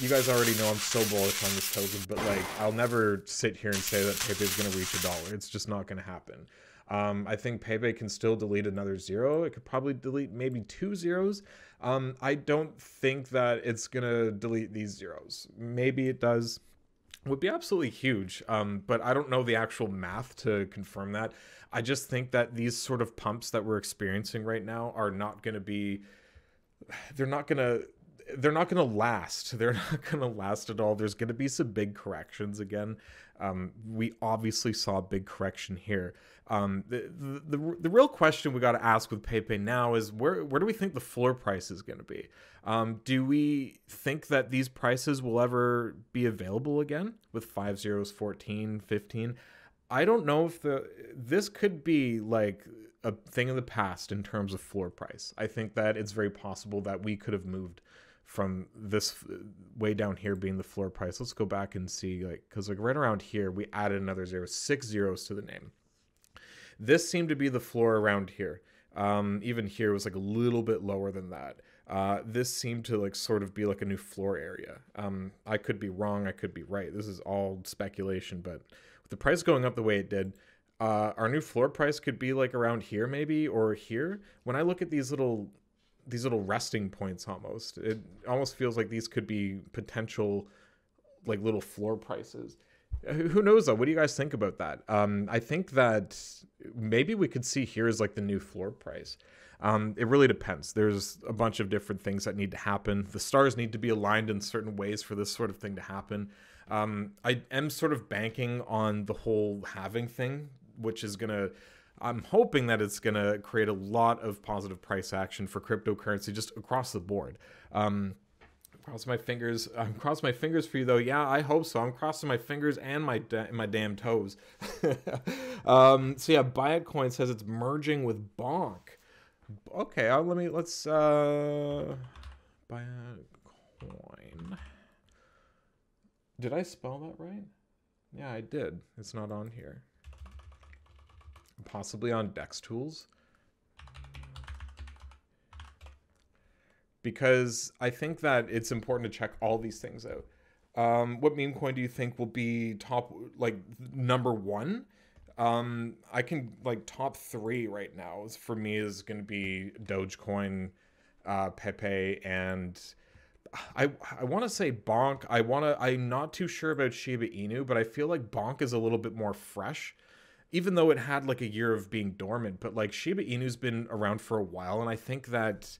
you guys already know I'm so bullish on this token, but like, I'll never sit here and say that Pepe is going to reach $1. It's just not going to happen. I think Pepe can still delete another zero. It could probably delete maybe 2 zeros. I don't think that it's going to delete these zeros. Maybe it does. Would be absolutely huge, but I don't know the actual math to confirm that. I just think that these sort of pumps that we're experiencing right now are not going to be, they're not going to last. They're not going to last at all. There's going to be some big corrections again. We obviously saw a big correction here. The real question we got to ask with Pepe now is where do we think the floor price is going to be? Do we think that these prices will ever be available again with 5 zeros, 14, 15? I don't know if this could be like a thing of the past in terms of floor price. I think that it's very possible that we could have moved from this way down here being the floor price. Let's go back and see, like, because like right around here we added another zero, 6 zeros to the name. This seemed to be the floor around here. Even here was like a little bit lower than that. This seemed to like sort of be like a new floor area. I could be wrong, I could be right. This is all speculation, but with the price going up the way it did, our new floor price could be like around here maybe, or here. When I look at these little resting points, almost it almost feels like these could be potential like little floor prices. Who knows though? What do you guys think about that? I think that maybe we could see here is like the new floor price. It really depends. There's a bunch of different things that need to happen. The stars need to be aligned in certain ways for this sort of thing to happen. I am sort of banking on the whole halving thing, which is gonna, I'm hoping that it's gonna create a lot of positive price action for cryptocurrency just across the board. Cross my fingers. I'm crossing my fingers for you though. Yeah, I hope so. I'm crossing my fingers and my damn toes. So yeah, Bytecoin says it's merging with Bonk. Okay, let's Bytecoin. Did I spell that right? Yeah, I did. It's not on here. Possibly on Dex Tools. Because I think that it's important to check all these things out. What meme coin do you think will be top, like #1? I can like top 3 right now for me is going to be Dogecoin, Pepe, and I want to say Bonk. I'm not too sure about Shiba Inu, but I feel like Bonk is a little bit more fresh, even though it had like a year of being dormant. But like Shiba Inu's been around for a while, and I think that.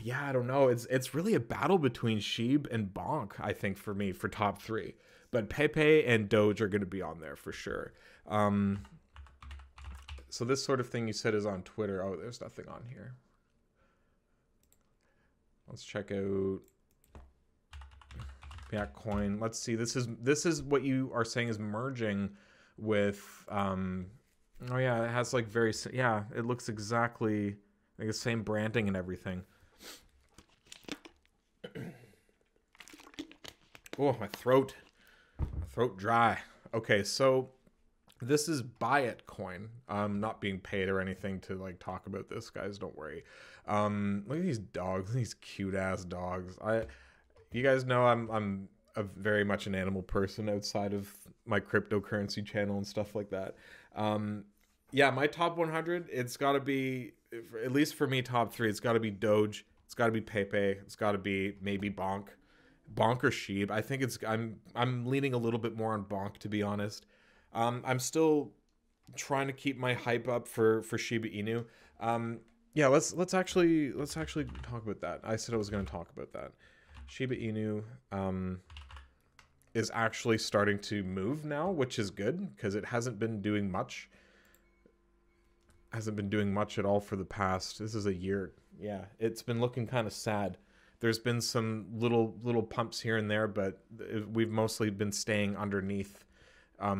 Yeah, I don't know. It's really a battle between Sheeb and Bonk, I think, for me, for top 3. But Pepe and Doge are going to be on there for sure. So this sort of thing you said is on Twitter. Oh, there's nothing on here. Let's check out Bitcoin. Let's see. This is what you are saying is merging with. Oh yeah, it has like very. Yeah, it looks exactly like the same branding and everything. Oh, my throat dry. Okay, so this is Bytecoin. I'm not being paid or anything to like talk about this, guys. Don't worry. Look at these dogs, these cute ass dogs. You guys know I'm very much an animal person outside of my cryptocurrency channel and stuff like that. Yeah, my top 100. It's got to be, at least for me, top 3. It's got to be Doge. It's got to be Pepe. It's got to be maybe Bonk. Bonk or Sheeb. I think it's I'm leaning a little bit more on Bonk, to be honest. I'm still trying to keep my hype up for Shiba Inu. Yeah, let's actually talk about that. I said I was going to talk about that. Shiba Inu is actually starting to move now, which is good because it hasn't been doing much. Hasn't been doing much at all for the past. This is a year. Yeah, it's been looking kind of sad. There's been some little pumps here and there, but we've mostly been staying underneath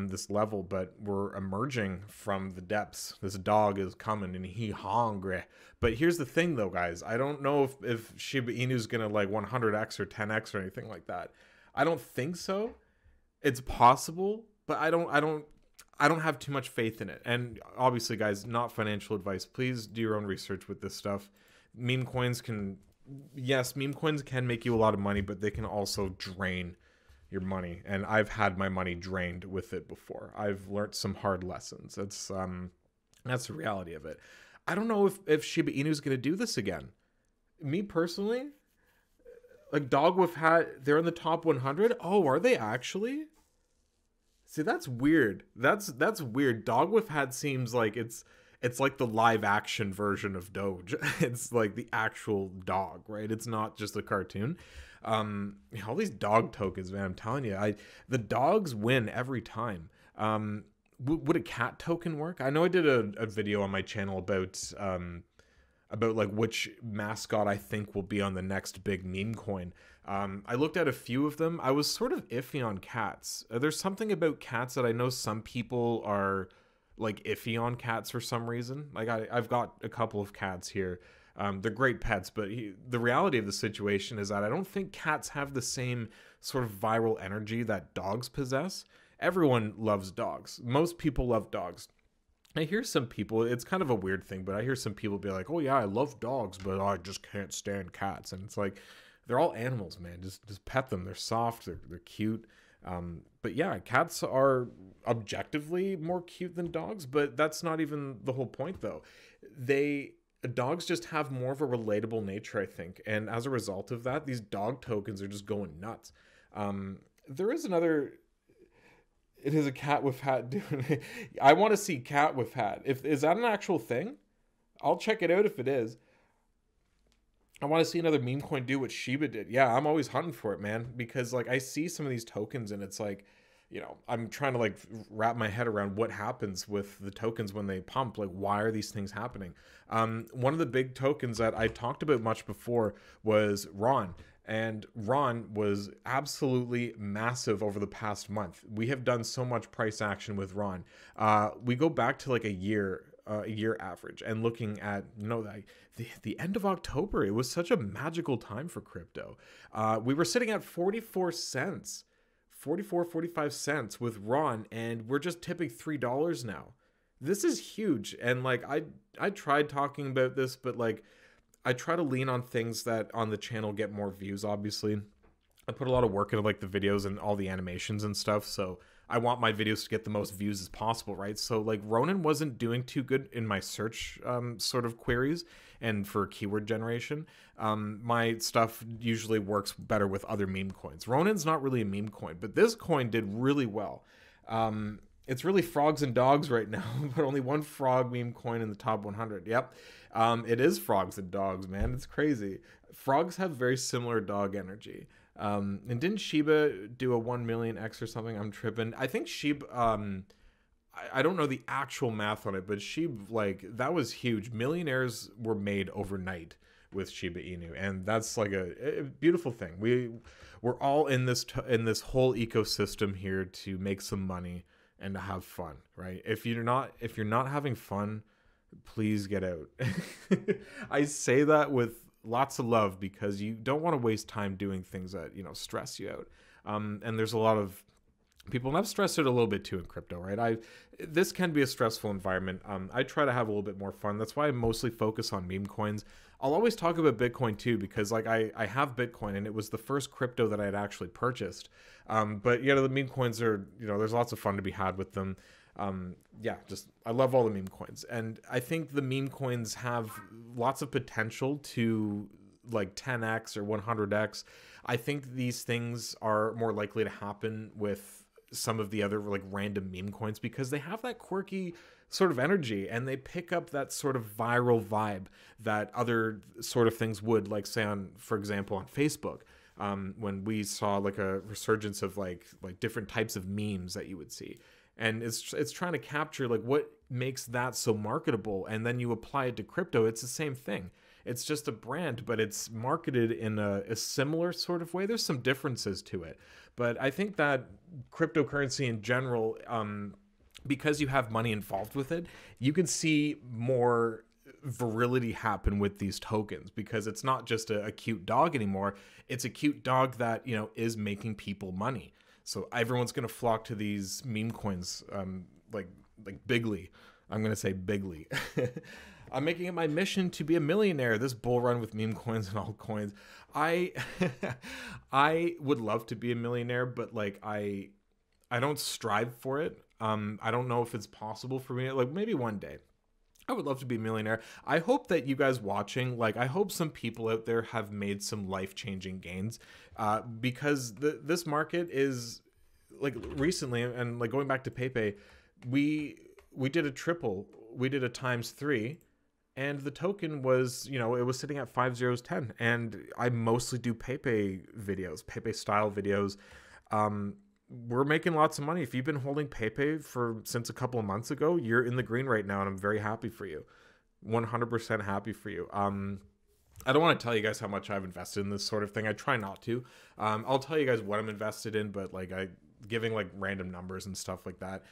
this level, but we're emerging from the depths. This dog is coming and he hungry. But here's the thing though, guys. I don't know if Shiba Inu's gonna like 100x or 10x or anything like that. I don't think so. It's possible, but I don't have too much faith in it. And obviously, guys, not financial advice. Please do your own research with this stuff. Meme coins can yes, meme coins can make you a lot of money, but they can also drain your money. And I've had my money drained with it before. I've learned some hard lessons. That's the reality of it. I don't know if Shiba Inu is going to do this again. Me personally, like Dogwifhat, they're in the top 100. Oh, are they actually? See, that's weird. That's weird. Dogwifhat seems like it's like the live action version of Doge. It's like the actual dog, right? It's not just a cartoon. All these dog tokens, man, I'm telling you, the dogs win every time. Would a cat token work? I know I did a video on my channel about like which mascot I think will be on the next big meme coin. I looked at a few of them. I was sort of iffy on cats. There's something about cats that I know some people are like iffy on cats for some reason. Like I've got a couple of cats here. They're great pets, but the reality of the situation is that I don't think cats have the same sort of viral energy that dogs possess. Everyone loves dogs. Most people love dogs. I hear some people, it's kind of a weird thing, but I hear some people be like, oh yeah, I love dogs, but I just can't stand cats. And it's like, they're all animals, man. Just pet them. They're soft. They're cute. But yeah, cats are objectively more cute than dogs, but that's not even the whole point though. Dogs just have more of a relatable nature, I think. And as a result of that, these dog tokens are just going nuts. There is another... It is a Catwifhat, dude. I want to see Catwifhat. Is that an actual thing? I'll check it out if it is. I want to see another meme coin do what Shiba did. Yeah, I'm always hunting for it, man. Because like I see some of these tokens and it's like, you know, I'm trying to like wrap my head around what happens with the tokens when they pump. Like, why are these things happening? One of the big tokens that I talked about much before was Ron. And Ron was absolutely massive over the past month. We have done so much price action with Ron. We go back to like a year average and looking at, you know, like the end of October. It was such a magical time for crypto. We were sitting at 44 cents, 44, 45 cents with Ron, and we're just tipping $3 now. This is huge. And like I tried talking about this, but like, I try to lean on things that on the channel get more views, obviously. I put a lot of work into like the videos and all the animations and stuff, so I want my videos to get the most views as possible, right? So like Ronin wasn't doing too good in my search sort of queries and for keyword generation. My stuff usually works better with other meme coins. Ronin's not really a meme coin, but this coin did really well. It's really frogs and dogs right now, but only one frog meme coin in the top 100. Yep. It is frogs and dogs, man. It's crazy. Frogs have very similar dog energy. And didn't Shiba do a 1 million X or something? I'm tripping. I think Shiba, I don't know the actual math on it, but Shiba, like, that was huge. Millionaires were made overnight with Shiba Inu, and that's like a beautiful thing. We're all in this whole ecosystem here to make some money and to have fun, right? If you're not having fun, please get out. I say that with lots of love because you don't want to waste time doing things that, you know, stress you out. And there's a lot of people, and I've stressed it a little bit too in crypto, right? This can be a stressful environment. I try to have a little bit more fun. That's why I mostly focus on meme coins. I'll always talk about Bitcoin too, because like I have Bitcoin and it was the first crypto that I had actually purchased. But you know, the meme coins are, you know, there's lots of fun to be had with them. Yeah, just, I love all the meme coins. And I think the meme coins have lots of potential to like 10X or 100X. I think these things are more likely to happen with some of the other like random meme coins because they have that quirky sort of energy and they pick up that sort of viral vibe that other sort of things would, like say on, for example, on Facebook, when we saw like a resurgence of like different types of memes that you would see. And it's trying to capture like what makes that so marketable. And then you apply it to crypto. It's the same thing. It's just a brand, but it's marketed in a similar sort of way. There's some differences to it. But I think that cryptocurrency in general, because you have money involved with it, you can see more virility happen with these tokens because it's not just a cute dog anymore. It's a cute dog that, you know, is making people money. So everyone's going to flock to these meme coins, like bigly. I'm going to say bigly. I'm making it my mission to be a millionaire this bull run with meme coins and altcoins. I would love to be a millionaire, but like I don't strive for it. I don't know if it's possible for me. Like maybe one day. I would love to be a millionaire. I hope that you guys watching, like, I hope some people out there have made some life-changing gains, because this market is, like, recently, and like going back to Pepe, we did a triple, we did a ×3, and the token was, you know, it was sitting at 5.010, and I mostly do Pepe videos, Pepe style videos. We're making lots of money. If you've been holding Pepe since a couple of months ago, you're in the green right now, and I'm very happy for you. 100% happy for you. I don't want to tell you guys how much I've invested in this sort of thing. I try not to. I'll tell you guys what I'm invested in, but like giving like random numbers and stuff like that.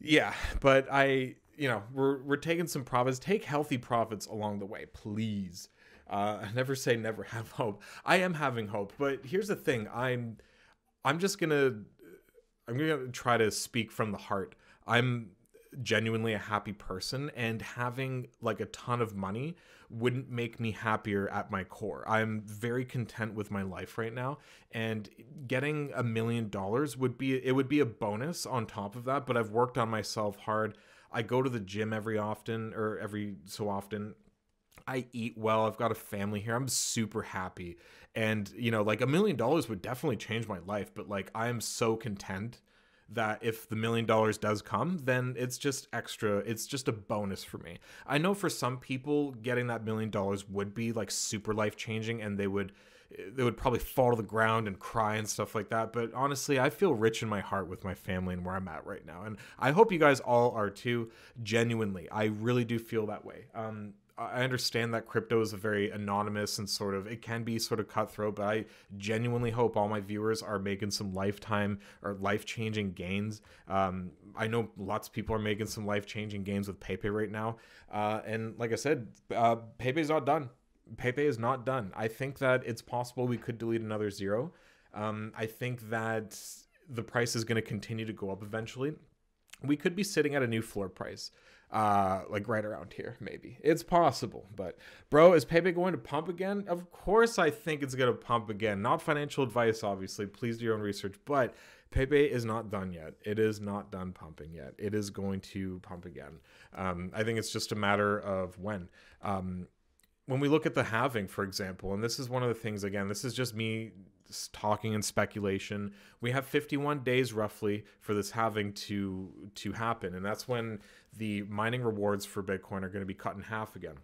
Yeah, but you know, we're taking some profits. Take healthy profits along the way, please. Never say never have hope. I am having hope, but here's the thing. I'm gonna try to speak from the heart. I'm genuinely a happy person, and having like a ton of money wouldn't make me happier at my core. I'm very content with my life right now, and getting $1 million would be a bonus on top of that, but I've worked on myself hard. I go to the gym every so often. I eat well. I've got a family here. I'm super happy. And, you know, like $1 million would definitely change my life. But like, I am so content that if the $1 million does come, then it's just extra. It's just a bonus for me. I know for some people getting that $1 million would be like super life changing, and they would probably fall to the ground and cry and stuff like that. But honestly, I feel rich in my heart with my family and where I'm at right now. And I hope you guys all are too. Genuinely, I really do feel that way. I understand that crypto is a very anonymous and sort of, it can be sort of cutthroat, but I genuinely hope all my viewers are making some lifetime or life-changing gains. I know lots of people are making some life-changing gains with Pepe right now. And like I said, Pepe's not done. Pepe is not done. I think that it's possible we could delete another zero. I think that the price is going to continue to go up eventually. We could be sitting at a new floor price. Like right around here, maybe. It's possible, but bro, is Pepe going to pump again? Of course I think it's going to pump again. Not financial advice, obviously. Please do your own research, but Pepe is not done yet. It is not done pumping yet. It is going to pump again. I think it's just a matter of when. When we look at the halving, for example, and this is one of the things, again, this is just me talking and speculation. We have 51 days roughly for this halving to happen, and that's when the mining rewards for Bitcoin are going to be cut in half again.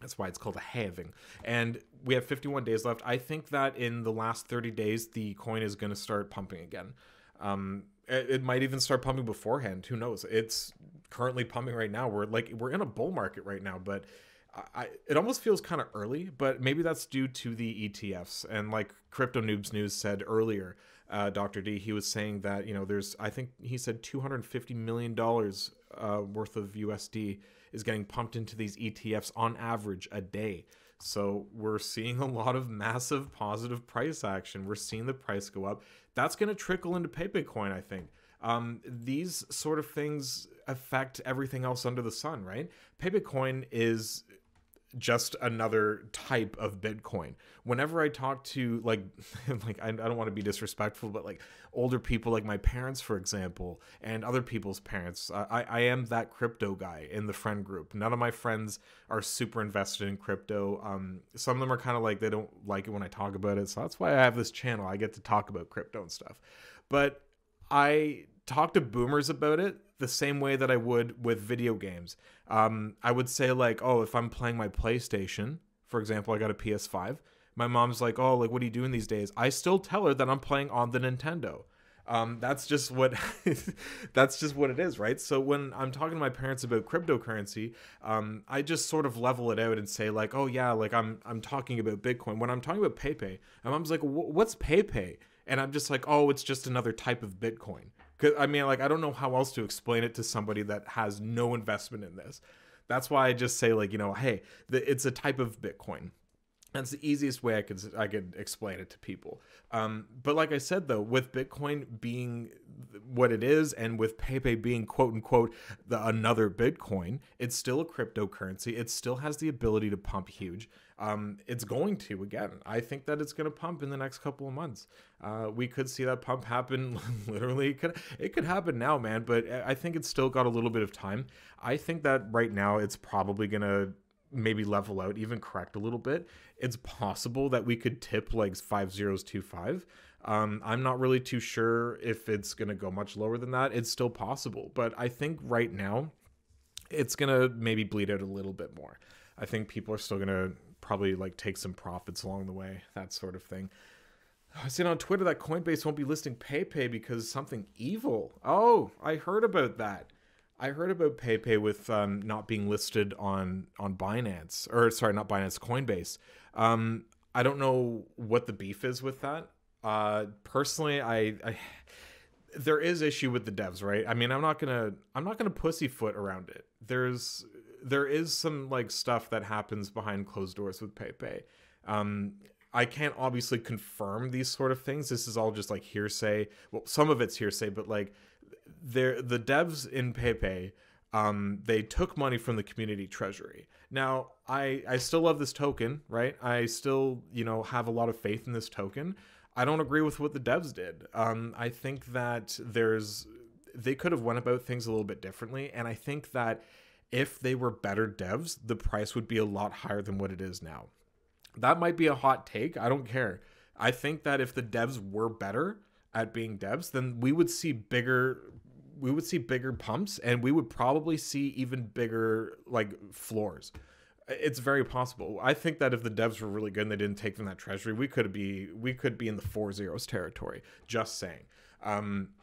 That's why it's called a halving. And we have 51 days left. I think that in the last 30 days, the coin is going to start pumping again. It might even start pumping beforehand. Who knows? It's currently pumping right now. We're in a bull market right now, but it almost feels kind of early, but maybe that's due to the ETFs. And like Crypto Noobs News said earlier, Dr. D, he was saying that, you know, there's, I think he said $250 million worth of USD is getting pumped into these ETFs on average a day. So we're seeing a lot of massive positive price action. We're seeing the price go up. That's going to trickle into Pepe Coin, I think. These sort of things affect everything else under the sun, right? Pepe Coin is just another type of Bitcoin. Whenever I talk to like I don't want to be disrespectful, but like older people, like my parents, for example, and other people's parents, I am that crypto guy in the friend group. None of my friends are super invested in crypto. Some of them are kind of like, they don't like it when I talk about it. So that's why I have this channel. I get to talk about crypto and stuff, but I talk to boomers about it the same way that I would with video games. I would say like, oh, if I'm playing my PlayStation, for example, I got a PS5. My mom's like, oh, like, what are you doing these days? I still tell her that I'm playing on the Nintendo. That's just what, that's just what it is, right? So when I'm talking to my parents about cryptocurrency, I just sort of level it out and say like, oh yeah, like I'm talking about Bitcoin. When I'm talking about Pepe, my mom's like, what's Pepe? And I'm just like, oh, it's just another type of Bitcoin. Because I mean, like, I don't know how else to explain it to somebody that has no investment in this. That's why I just say, like, you know, hey, it's a type of Bitcoin. That's the easiest way I could explain it to people. But like I said, though, with Bitcoin being what it is, and with Pepe being quote unquote another Bitcoin, it's still a cryptocurrency. It still has the ability to pump huge. It's going to, again, I think that it's going to pump in the next couple of months. We could see that pump happen. Literally, it could happen now, man. But I think it's still got a little bit of time. I think that right now it's probably going to maybe level out, even correct a little bit. It's possible that we could tip like 5025. I'm not really too sure if it's going to go much lower than that. It's still possible, but I think right now it's going to maybe bleed out a little bit more. I think people are still going to probably like take some profits along the way, that sort of thing. I was seeing on Twitter that Coinbase won't be listing PayPay because something evil. Oh, I heard about that. I heard about PayPay with not being listed on Binance, or sorry, not Binance, Coinbase. I don't know what the beef is with that. Personally, there is issue with the devs, right? I mean, I'm not gonna pussyfoot around it. There is some like stuff that happens behind closed doors with PayPay. I can't obviously confirm these sort of things. This is all just like hearsay. Well, some of it's hearsay, but like the devs in Pepe, they took money from the community treasury. Now, I still love this token, right? I still, you know, have a lot of faith in this token. I don't agree with what the devs did. I think that they could have went about things a little bit differently, and I think that if they were better devs, the price would be a lot higher than what it is now. That might be a hot take. I don't care. I think that if the devs were better at being devs, then we would see bigger pumps, and we would probably see even bigger like floors. It's very possible. I think that if the devs were really good and they didn't take from that treasury, we could be in the 4-0s territory. Just saying.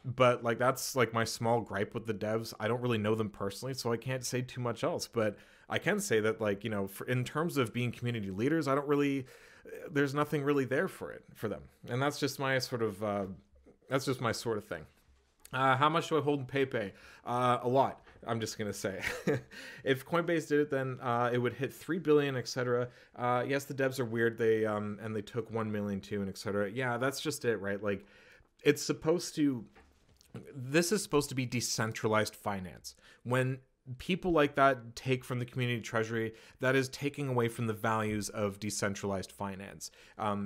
But like, that's like my small gripe with the devs. I don't really know them personally, so I can't say too much else, but I can say that, like, you know, in terms of being community leaders, I don't really, there's nothing really there for them. And that's just my sort of, thing. How much do I hold in PayPay? A lot. I'm just going to say, if Coinbase did it, then it would hit 3 billion, etc. Yes, the devs are weird. They, and they took 1 million too, and etc. Yeah, that's just it, right? Like, it's supposed to, this is supposed to be decentralized finance. When people like that take from the community treasury, that is taking away from the values of decentralized finance.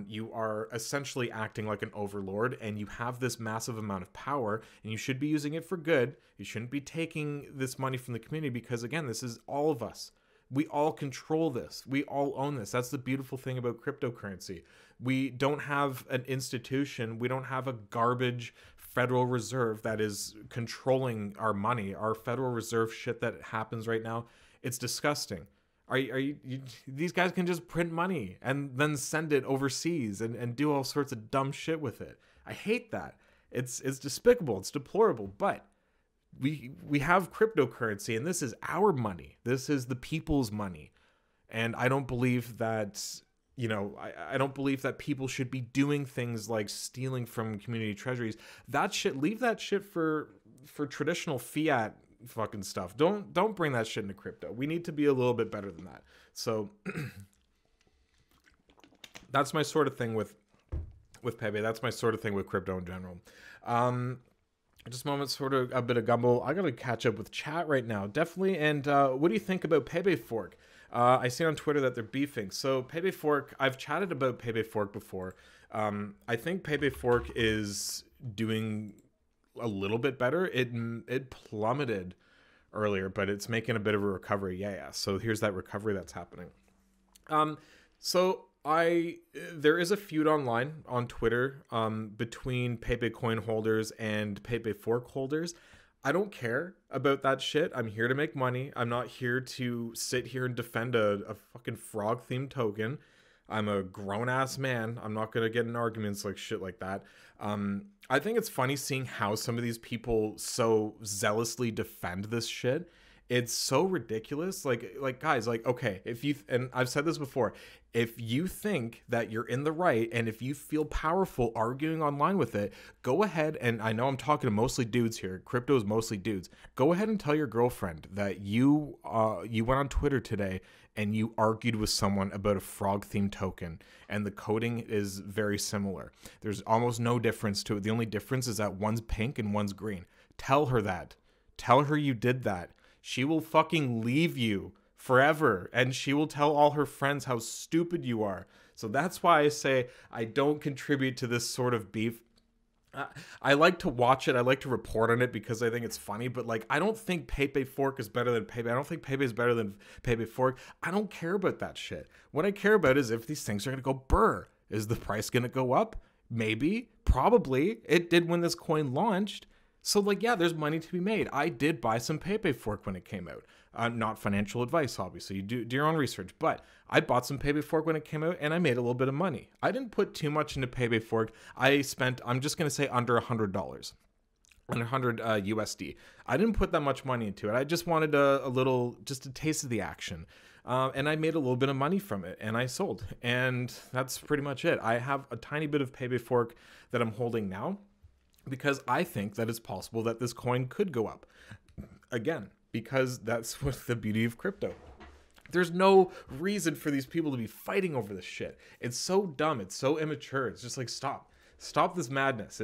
You are essentially acting like an overlord, and you have this massive amount of power, and you should be using it for good. You shouldn't be taking this money from the community, because again, this is all of us. We all control this. We all own this. That's the beautiful thing about cryptocurrency. We don't have an institution. We don't have a garbage Federal Reserve that is controlling our money. Our Federal Reserve shit that happens right now, it's disgusting. These guys can just print money and then send it overseas and do all sorts of dumb shit with it. I hate that. It's despicable. It's deplorable. But we have cryptocurrency, and this is our money. This is the people's money. And I don't believe that, you know, I don't believe that people should be doing things like stealing from community treasuries. That shit, leave that shit for traditional fiat fucking stuff. Don't bring that shit into crypto. We need to be a little bit better than that. So that's my sort of thing with Pepe. That's my sort of thing with crypto in general. Just a moment, sort of a bit of gumble. I got to catch up with chat right now, definitely. And what do you think about Pepe Fork? I see on Twitter that they're beefing. So Pepe Fork, I've chatted about Pepe Fork before. I think Pepe Fork is doing a little bit better. It plummeted earlier, but it's making a bit of a recovery. Yeah. So here's that recovery that's happening. There is a feud online on Twitter between Pepe coin holders and Pepe Fork holders. I don't care about that shit. I'm here to make money. I'm not here to sit here and defend a fucking frog-themed token. I'm a grown-ass man. I'm not going to get in arguments like shit like that. I think it's funny seeing how some of these people so zealously defend this shit. It's so ridiculous. Like guys, like, okay, if you, and I've said this before, If you think that you're in the right and if you feel powerful arguing online with it, go ahead and, I know I'm talking to mostly dudes here, crypto is mostly dudes, go ahead and tell your girlfriend that you went on Twitter today and you argued with someone about a frog-themed token, and the coding is very similar. There's almost no difference to it. The only difference is that one's pink and one's green. Tell her that. Tell her you did that. She will fucking leave you forever, and she will tell all her friends how stupid you are. So that's why I say I don't contribute to this sort of beef. I like to watch it, I like to report on it because I think it's funny, but like, I don't think Pepe Fork is better than Pepe. I don't think Pepe is better than Pepe Fork. I don't care about that shit. What I care about is if these things are gonna go brr. Is the price gonna go up? Maybe, probably. It did when this coin launched. So like, yeah, there's money to be made. I did buy some Pepe Fork when it came out. Not financial advice, obviously. You do your own research. But I bought some Pepe Fork when it came out, and I made a little bit of money. I didn't put too much into Pepe Fork. I spent, I'm just going to say, under $100. Under 100 USD. I didn't put that much money into it. I just wanted just a taste of the action. And I made a little bit of money from it, and I sold. And that's pretty much it. I have a tiny bit of Pepe Fork that I'm holding now, because I think that it's possible that this coin could go up again, because that's what the beauty of crypto. There's no reason for these people to be fighting over this shit. It's so dumb. It's so immature. It's just like, stop this madness.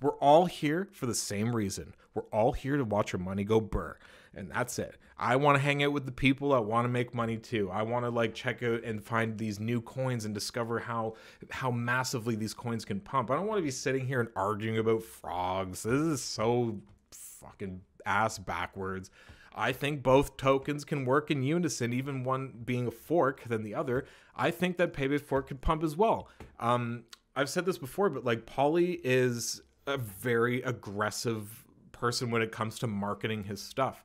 We're all here for the same reason. We're all here to watch your money go burr. And that's it. I want to hang out with the people that want to make money too. I want to like check out and find these new coins and discover how massively these coins can pump. I don't want to be sitting here and arguing about frogs. This is so fucking ass backwards. I think both tokens can work in unison, even one being a fork than the other. I think that Pepe Fork could pump as well. I've said this before, but like, Pauly is a very aggressive person when it comes to marketing his stuff.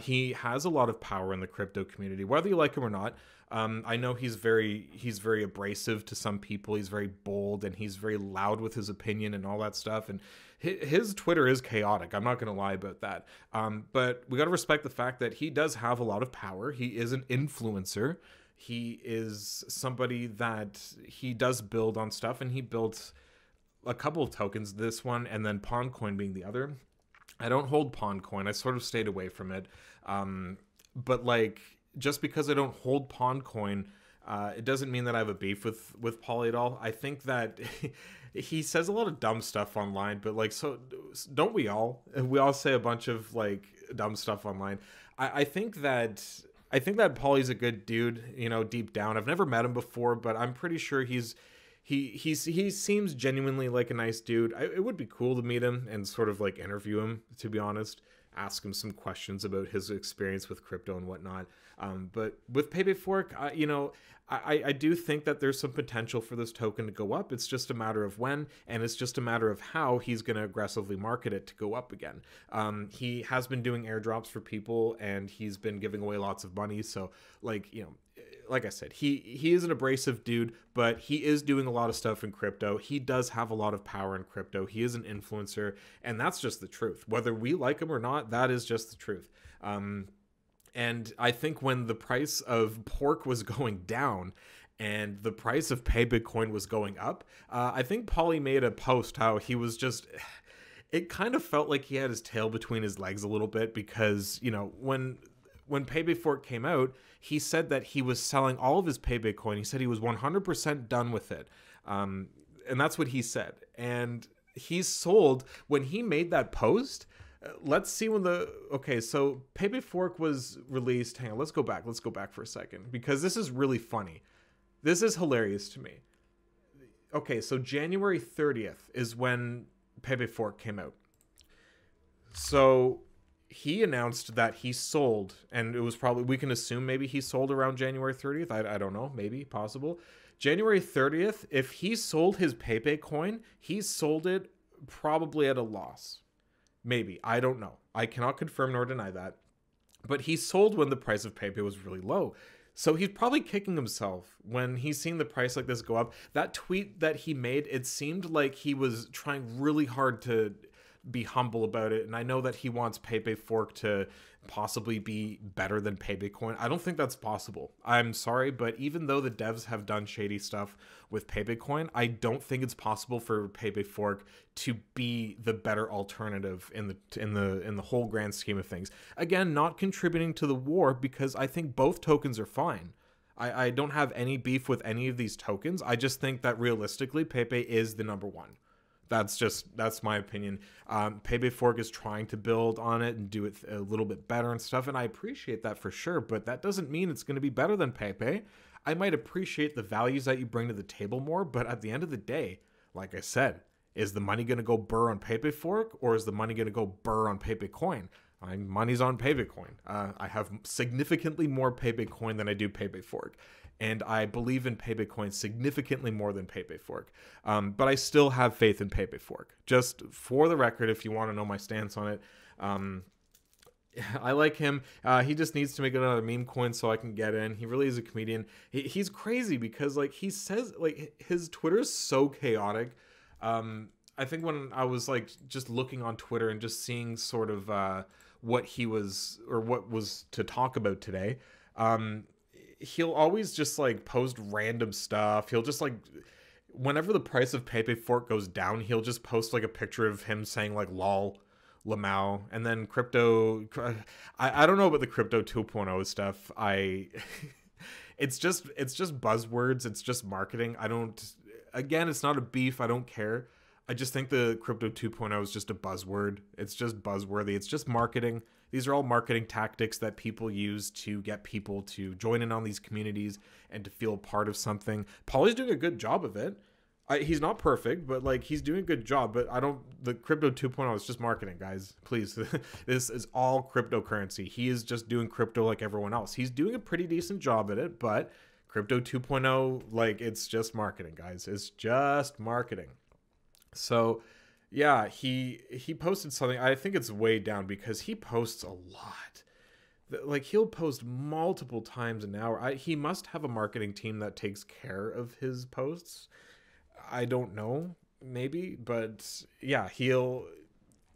He has a lot of power in the crypto community, whether you like him or not. I know he's very abrasive to some people. He's very bold and he's very loud with his opinion and all that stuff. And his Twitter is chaotic. I'm not going to lie about that. But we got to respect the fact that he does have a lot of power. He is an influencer. He is somebody that he does build on stuff, and he built a couple of tokens, this one and then PondCoin being the other. I don't hold PondCoin. I sort of stayed away from it. But like, just because I don't hold PondCoin, it doesn't mean that I have a beef with Pauly at all. I think that he says a lot of dumb stuff online, but like, so don't we all? We all say a bunch of like dumb stuff online. I think that Pauly's a good dude, you know, deep down. I've never met him before, but I'm pretty sure he seems genuinely like a nice dude. It would be cool to meet him and sort of like interview him, to be honest. Ask him some questions about his experience with crypto and whatnot. But with Pepe Fork, I do think that there's some potential for this token to go up. It's just a matter of when, and it's just a matter of how he's going to aggressively market it to go up again. He has been doing airdrops for people, and he's been giving away lots of money. So, like, you know, like I said, he is an abrasive dude, but he is doing a lot of stuff in crypto. He does have a lot of power in crypto. He is an influencer, and that's just the truth. Whether we like him or not, that is just the truth. And I think when the price of pork was going down and the price of Bitcoin was going up, I think Pauly made a post how he was just... It kind of felt like he had his tail between his legs a little bit because, you know, when Pepe Fork came out, he said that he was selling all of his Pepe coin. He said he was 100% done with it. And that's what he said. And he sold, when he made that post, let's see when the, okay, so Pepe Fork was released. Hang on, let's go back for a second, because this is really funny. This is hilarious to me. Okay, so January 30th is when Pepe Fork came out. So he announced that he sold, and it was probably, we can assume maybe he sold around January 30th. I don't know, maybe, possible. January 30th, if he sold his Pepe coin, he sold it probably at a loss. Maybe, I don't know. I cannot confirm nor deny that. But he sold when the price of Pepe was really low. So he's probably kicking himself when he's seen the price like this go up. That tweet that he made, it seemed like he was trying really hard to be humble about it. And I know that he wants Pepe Fork to possibly be better than Pepe Coin. I don't think that's possible. I'm sorry, but even though the devs have done shady stuff with Pepe Coin, I don't think it's possible for Pepe Fork to be the better alternative in the whole grand scheme of things. Again, not contributing to the war, because I think both tokens are fine. I don't have any beef with any of these tokens. I just think that realistically, Pepe is the number one. That's my opinion. Pepe Fork is trying to build on it and do it a little bit better and stuff, and I appreciate that for sure, but that doesn't mean it's going to be better than Pepe. I might appreciate the values that you bring to the table more, but at the end of the day, like I said, is the money going to go burr on Pepe Fork, or is the money going to go burr on Pepe Coin? My money's on Pepe Coin. I have significantly more Pepe Coin than I do Pepe Fork, and I believe in Pepe Coin significantly more than Pepe Fork. But I still have faith in Pepe Fork. Just for the record, if you want to know my stance on it, I like him. He just needs to make another meme coin so I can get in. He really is a comedian. He's crazy because he says his Twitter is so chaotic. I think when I was just looking on Twitter and just seeing sort of what was to talk about today, he'll always just post random stuff. He'll just whenever the price of Pepe Fork goes down, he'll just post a picture of him saying lol, lamau, and then crypto. I don't know about the crypto 2.0 stuff. It's just buzzwords. It's just marketing. Again, it's not a beef. I don't care. I just think the crypto 2.0 is just a buzzword. It's just buzzworthy. It's just marketing. These are all marketing tactics that people use to get people to join in on these communities and to feel part of something. Pauly's doing a good job of it. He's not perfect, but he's doing a good job. But the crypto 2.0 is just marketing, guys. Please. This is all cryptocurrency. He is just doing crypto like everyone else. He's doing a pretty decent job at it, but crypto 2.0, it's just marketing, guys. It's just marketing. So yeah, he posted something. I think it's way down because he posts a lot. He'll post multiple times an hour. He must have a marketing team that takes care of his posts. I don't know, maybe, but yeah,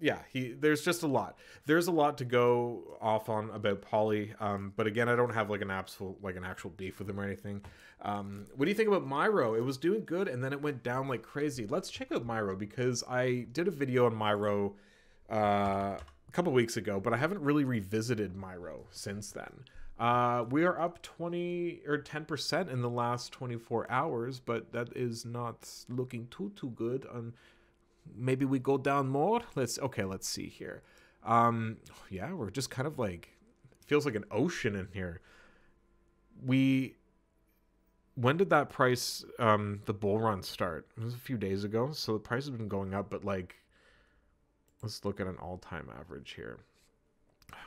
there's just a lot. There's a lot to go off on about Pauly. But again, I don't have an actual beef with him or anything. What do you think about Myro? It was doing good and then it went down like crazy. Let's check out Myro because I did a video on Myro a couple weeks ago, but I haven't really revisited Myro since then. We are up 20 or 10% in the last 24 hours, but that is not looking too good on. Maybe we go down more. Let's see here. Yeah, we're just kind of it feels like an ocean in here. When did that price, the bull run start? It was a few days ago. So the price has been going up, but let's look at an all-time average here.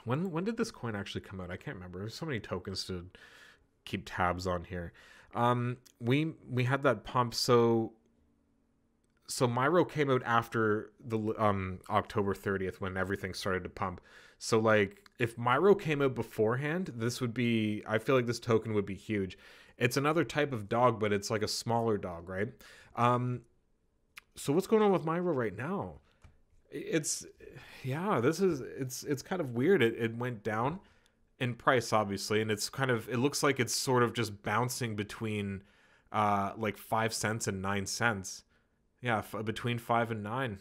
When did this coin actually come out? I can't remember. There's so many tokens to keep tabs on here. We had that pump. So Myro came out after the October 30th when everything started to pump. So if Myro came out beforehand, this would be, I feel this token would be huge. It's another type of dog, but it's a smaller dog, right? So what's going on with Myro right now? It's kind of weird. It went down in price, obviously. And it looks like it's sort of just bouncing between 5 cents and 9 cents. Yeah, between 5 and 9.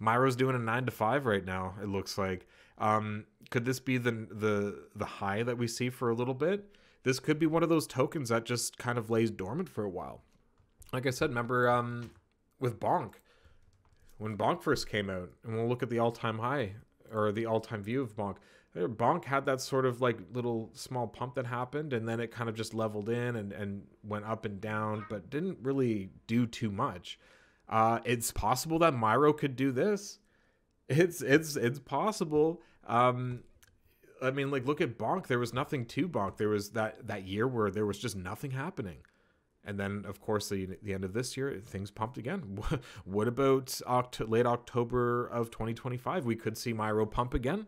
Myro's doing a 9 to 5 right now. It looks like. Could this be the high that we see for a little bit? This could be one of those tokens that just kind of lays dormant for a while. Like I said, remember with Bonk, when Bonk first came out, and we'll look at the all-time high or the all-time view of Bonk. Bonk had that sort of little small pump that happened, and then it kind of just leveled in and went up and down, but didn't really do too much. It's possible that Myro could do this. It's possible. I mean, look at Bonk. There was nothing to Bonk. There was that year where there was just nothing happening. And then, of course, the end of this year, things pumped again. What about late October of 2025? We could see Myro pump again.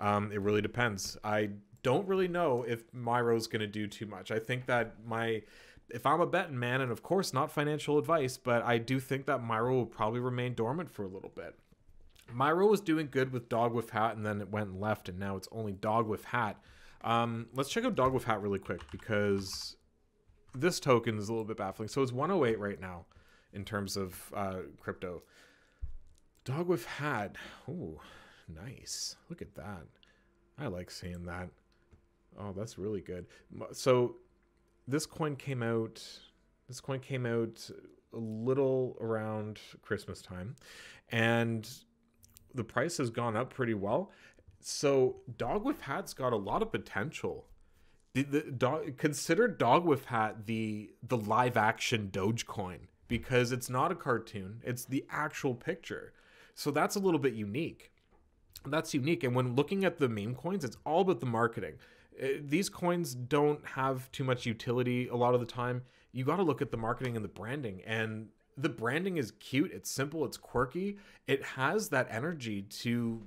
It really depends. I don't really know if Myro's going to do too much. I think that if I'm a betting man, and of course not financial advice, but I do think that Myro will probably remain dormant for a little bit. Myro was doing good with Dogwifhat, and then it went left, and now it's only Dogwifhat. Let's check out Dogwifhat really quick, because this token is a little bit baffling. So it's 108 right now in terms of crypto. Dogwifhat. Oh, nice. Look at that. I like seeing that. Oh, that's really good. So this coin came out. This coin came out a little around Christmas time, and the price has gone up pretty well. So Dogwifhat's got a lot of potential. Consider Dogwifhat the live action Dogecoin, because it's not a cartoon, it's the actual picture. So that's a little bit unique. That's unique. And when looking at the meme coins, it's all about the marketing. These coins don't have too much utility a lot of the time. You got to look at the marketing and the branding, and the branding is cute, it's simple, it's quirky. It has that energy to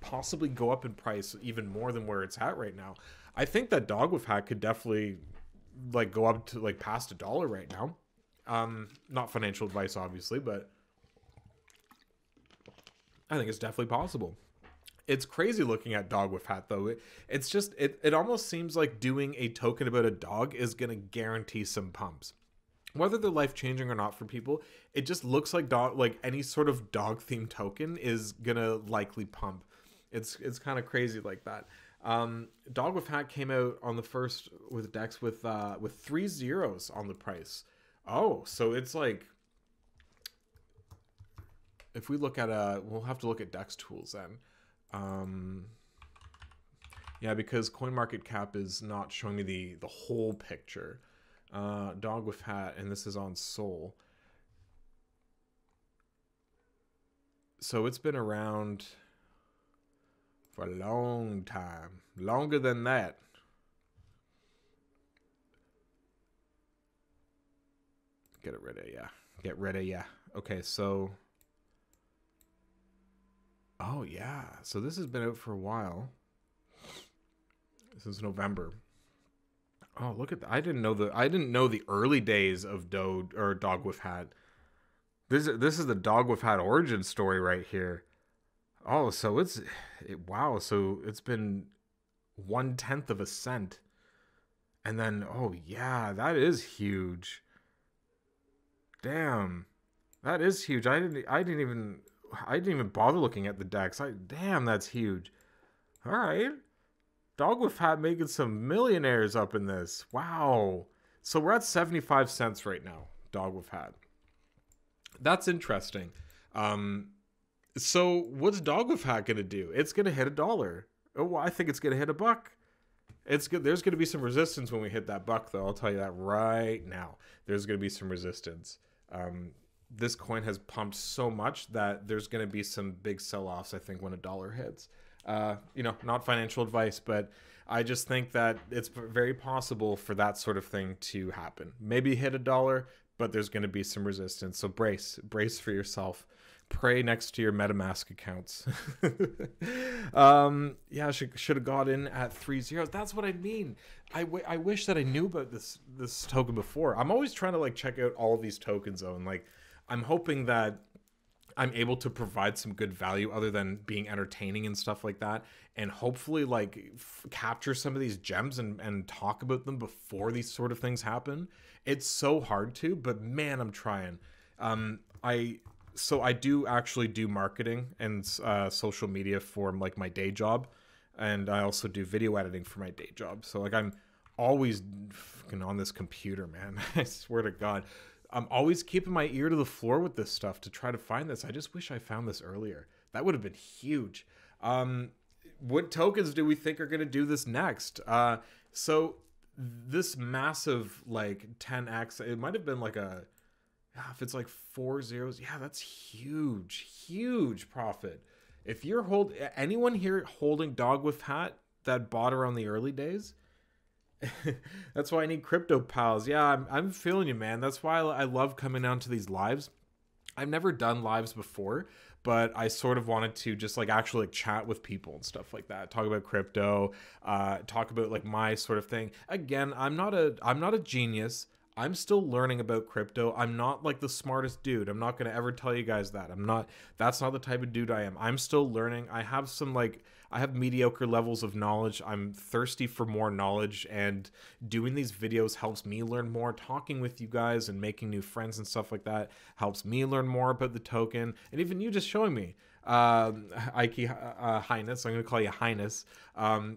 possibly go up in price even more than where it's at right now. I think that Dogwifhat could definitely like go up to like past $1 right now. Not financial advice, obviously, but I think it's definitely possible. It's crazy looking at Dogwifhat though. It's just, it almost seems like doing a token about a dog is going to guarantee some pumps. Whether they're life-changing or not for people, it just looks like any sort of dog-themed token is going to likely pump. It's kind of crazy like that. Dogwifhat came out on the first with Dex with 3 zeros on the price. Oh, so it's like, if we look at we'll have to look at Dex Tools then. Yeah, because CoinMarketCap is not showing me the whole picture. Dogwifhat, and this is on Sol. So it's been around for a long time, longer than that. Get rid of ya. Get rid of ya. Okay, so oh yeah, so this has been out for a while. This is November. Oh, look at that. I didn't know the early days of Dogwifhat. This is the Dogwifhat origin story right here. Oh, so wow, so it's been 1/10 of a cent. And then oh yeah, that is huge. Damn. That is huge. I didn't even bother looking at the decks. Damn, that's huge. All right. Dogwifhat making some millionaires up in this. Wow. So we're at 75 cents right now, Dogwifhat. That's interesting. So what's Dogwifhat going to do? It's going to hit $1. Oh, I think it's going to hit $1. It's good. There's going to be some resistance when we hit that $1 though. I'll tell you that right now. There's going to be some resistance. This coin has pumped so much that there's going to be some big sell-offs, I think, when $1 hits. You know, not financial advice, but I just think that it's very possible for that sort of thing to happen. Maybe hit $1, but there's going to be some resistance. So brace for yourself. Pray next to your MetaMask accounts. Yeah, should have got in at 3 zeros. That's what I mean. I wish that I knew about this token before. I'm always trying to like check out all these tokens though, and like I'm hoping that I'm able to provide some good value other than being entertaining and stuff like that, and hopefully like capture some of these gems and talk about them before these sort of things happen. It's so hard to, but man, I'm trying. So I do actually do marketing and social media for like my day job, and I also do video editing for my day job. So like I'm always fucking on this computer, man. I swear to God. I'm always keeping my ear to the floor with this stuff to try to find this. I just wish I found this earlier. That would have been huge. What tokens do we think are going to do this next? So this massive like 10x, it might have been like if it's like 4 zeros, yeah, that's huge, huge profit. If you're anyone here holding Dogwifhat that bought around the early days, that's why I need crypto pals. Yeah, I'm feeling you, man. That's why I love coming down to these lives. I've never done lives before, but I sort of wanted to just like actually like chat with people and stuff like that. Talk about crypto, talk about like my sort of thing. Again, I'm not a genius. I'm still learning about crypto. I'm not like the smartest dude. I'm not going to ever tell you guys that. I'm not, that's not the type of dude I am. I'm still learning. I have some like, I have mediocre levels of knowledge. I'm thirsty for more knowledge, and doing these videos helps me learn more. Talking with you guys and making new friends and stuff like that helps me learn more about the token. And even you just showing me, Highness, I'm going to call you Highness.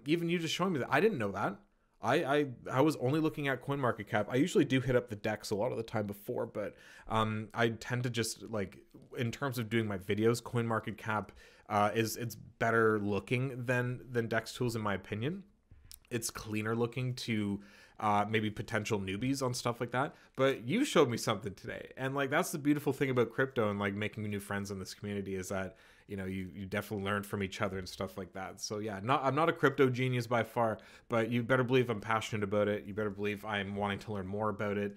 Even you just showing me that. I didn't know that. I was only looking at CoinMarketCap. I usually do hit up the Dex a lot of the time before, but I tend to just like, in terms of doing my videos, CoinMarketCap it's better looking than Dex Tools in my opinion. It's cleaner looking to maybe potential newbies on stuff like that. But you showed me something today, and like that's the beautiful thing about crypto and like making new friends in this community is that, you know, you definitely learn from each other and stuff like that. So yeah, I'm not a crypto genius by far, but you better believe I'm passionate about it. You better believe I'm wanting to learn more about it.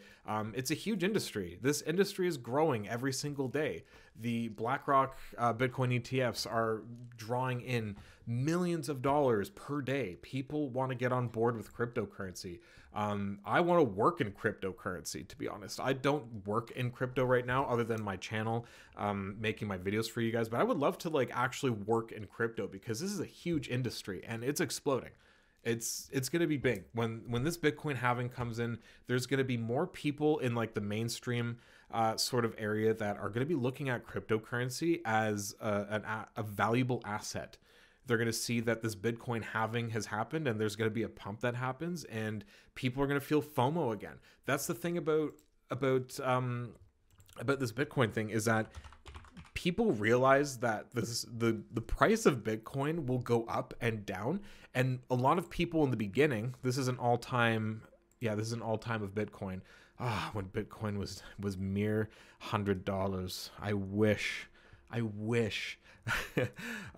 It's a huge industry. This industry is growing every single day. The BlackRock Bitcoin ETFs are drawing in millions of dollars per day. People want to get on board with cryptocurrency. I want to work in cryptocurrency, to be honest. I don't work in crypto right now other than my channel, making my videos for you guys, but I would love to like actually work in crypto because this is a huge industry and it's exploding. It's going to be big. When this Bitcoin halving comes in, there's going to be more people in like the mainstream sort of area that are going to be looking at cryptocurrency as a valuable asset. They're going to see that this Bitcoin halving has happened and there's going to be a pump that happens and people are going to feel FOMO again. That's the thing about this Bitcoin thing is that people realize that the price of Bitcoin will go up and down. And a lot of people in the beginning, this is an all-time of Bitcoin. Ah, when Bitcoin was mere $100. I wish.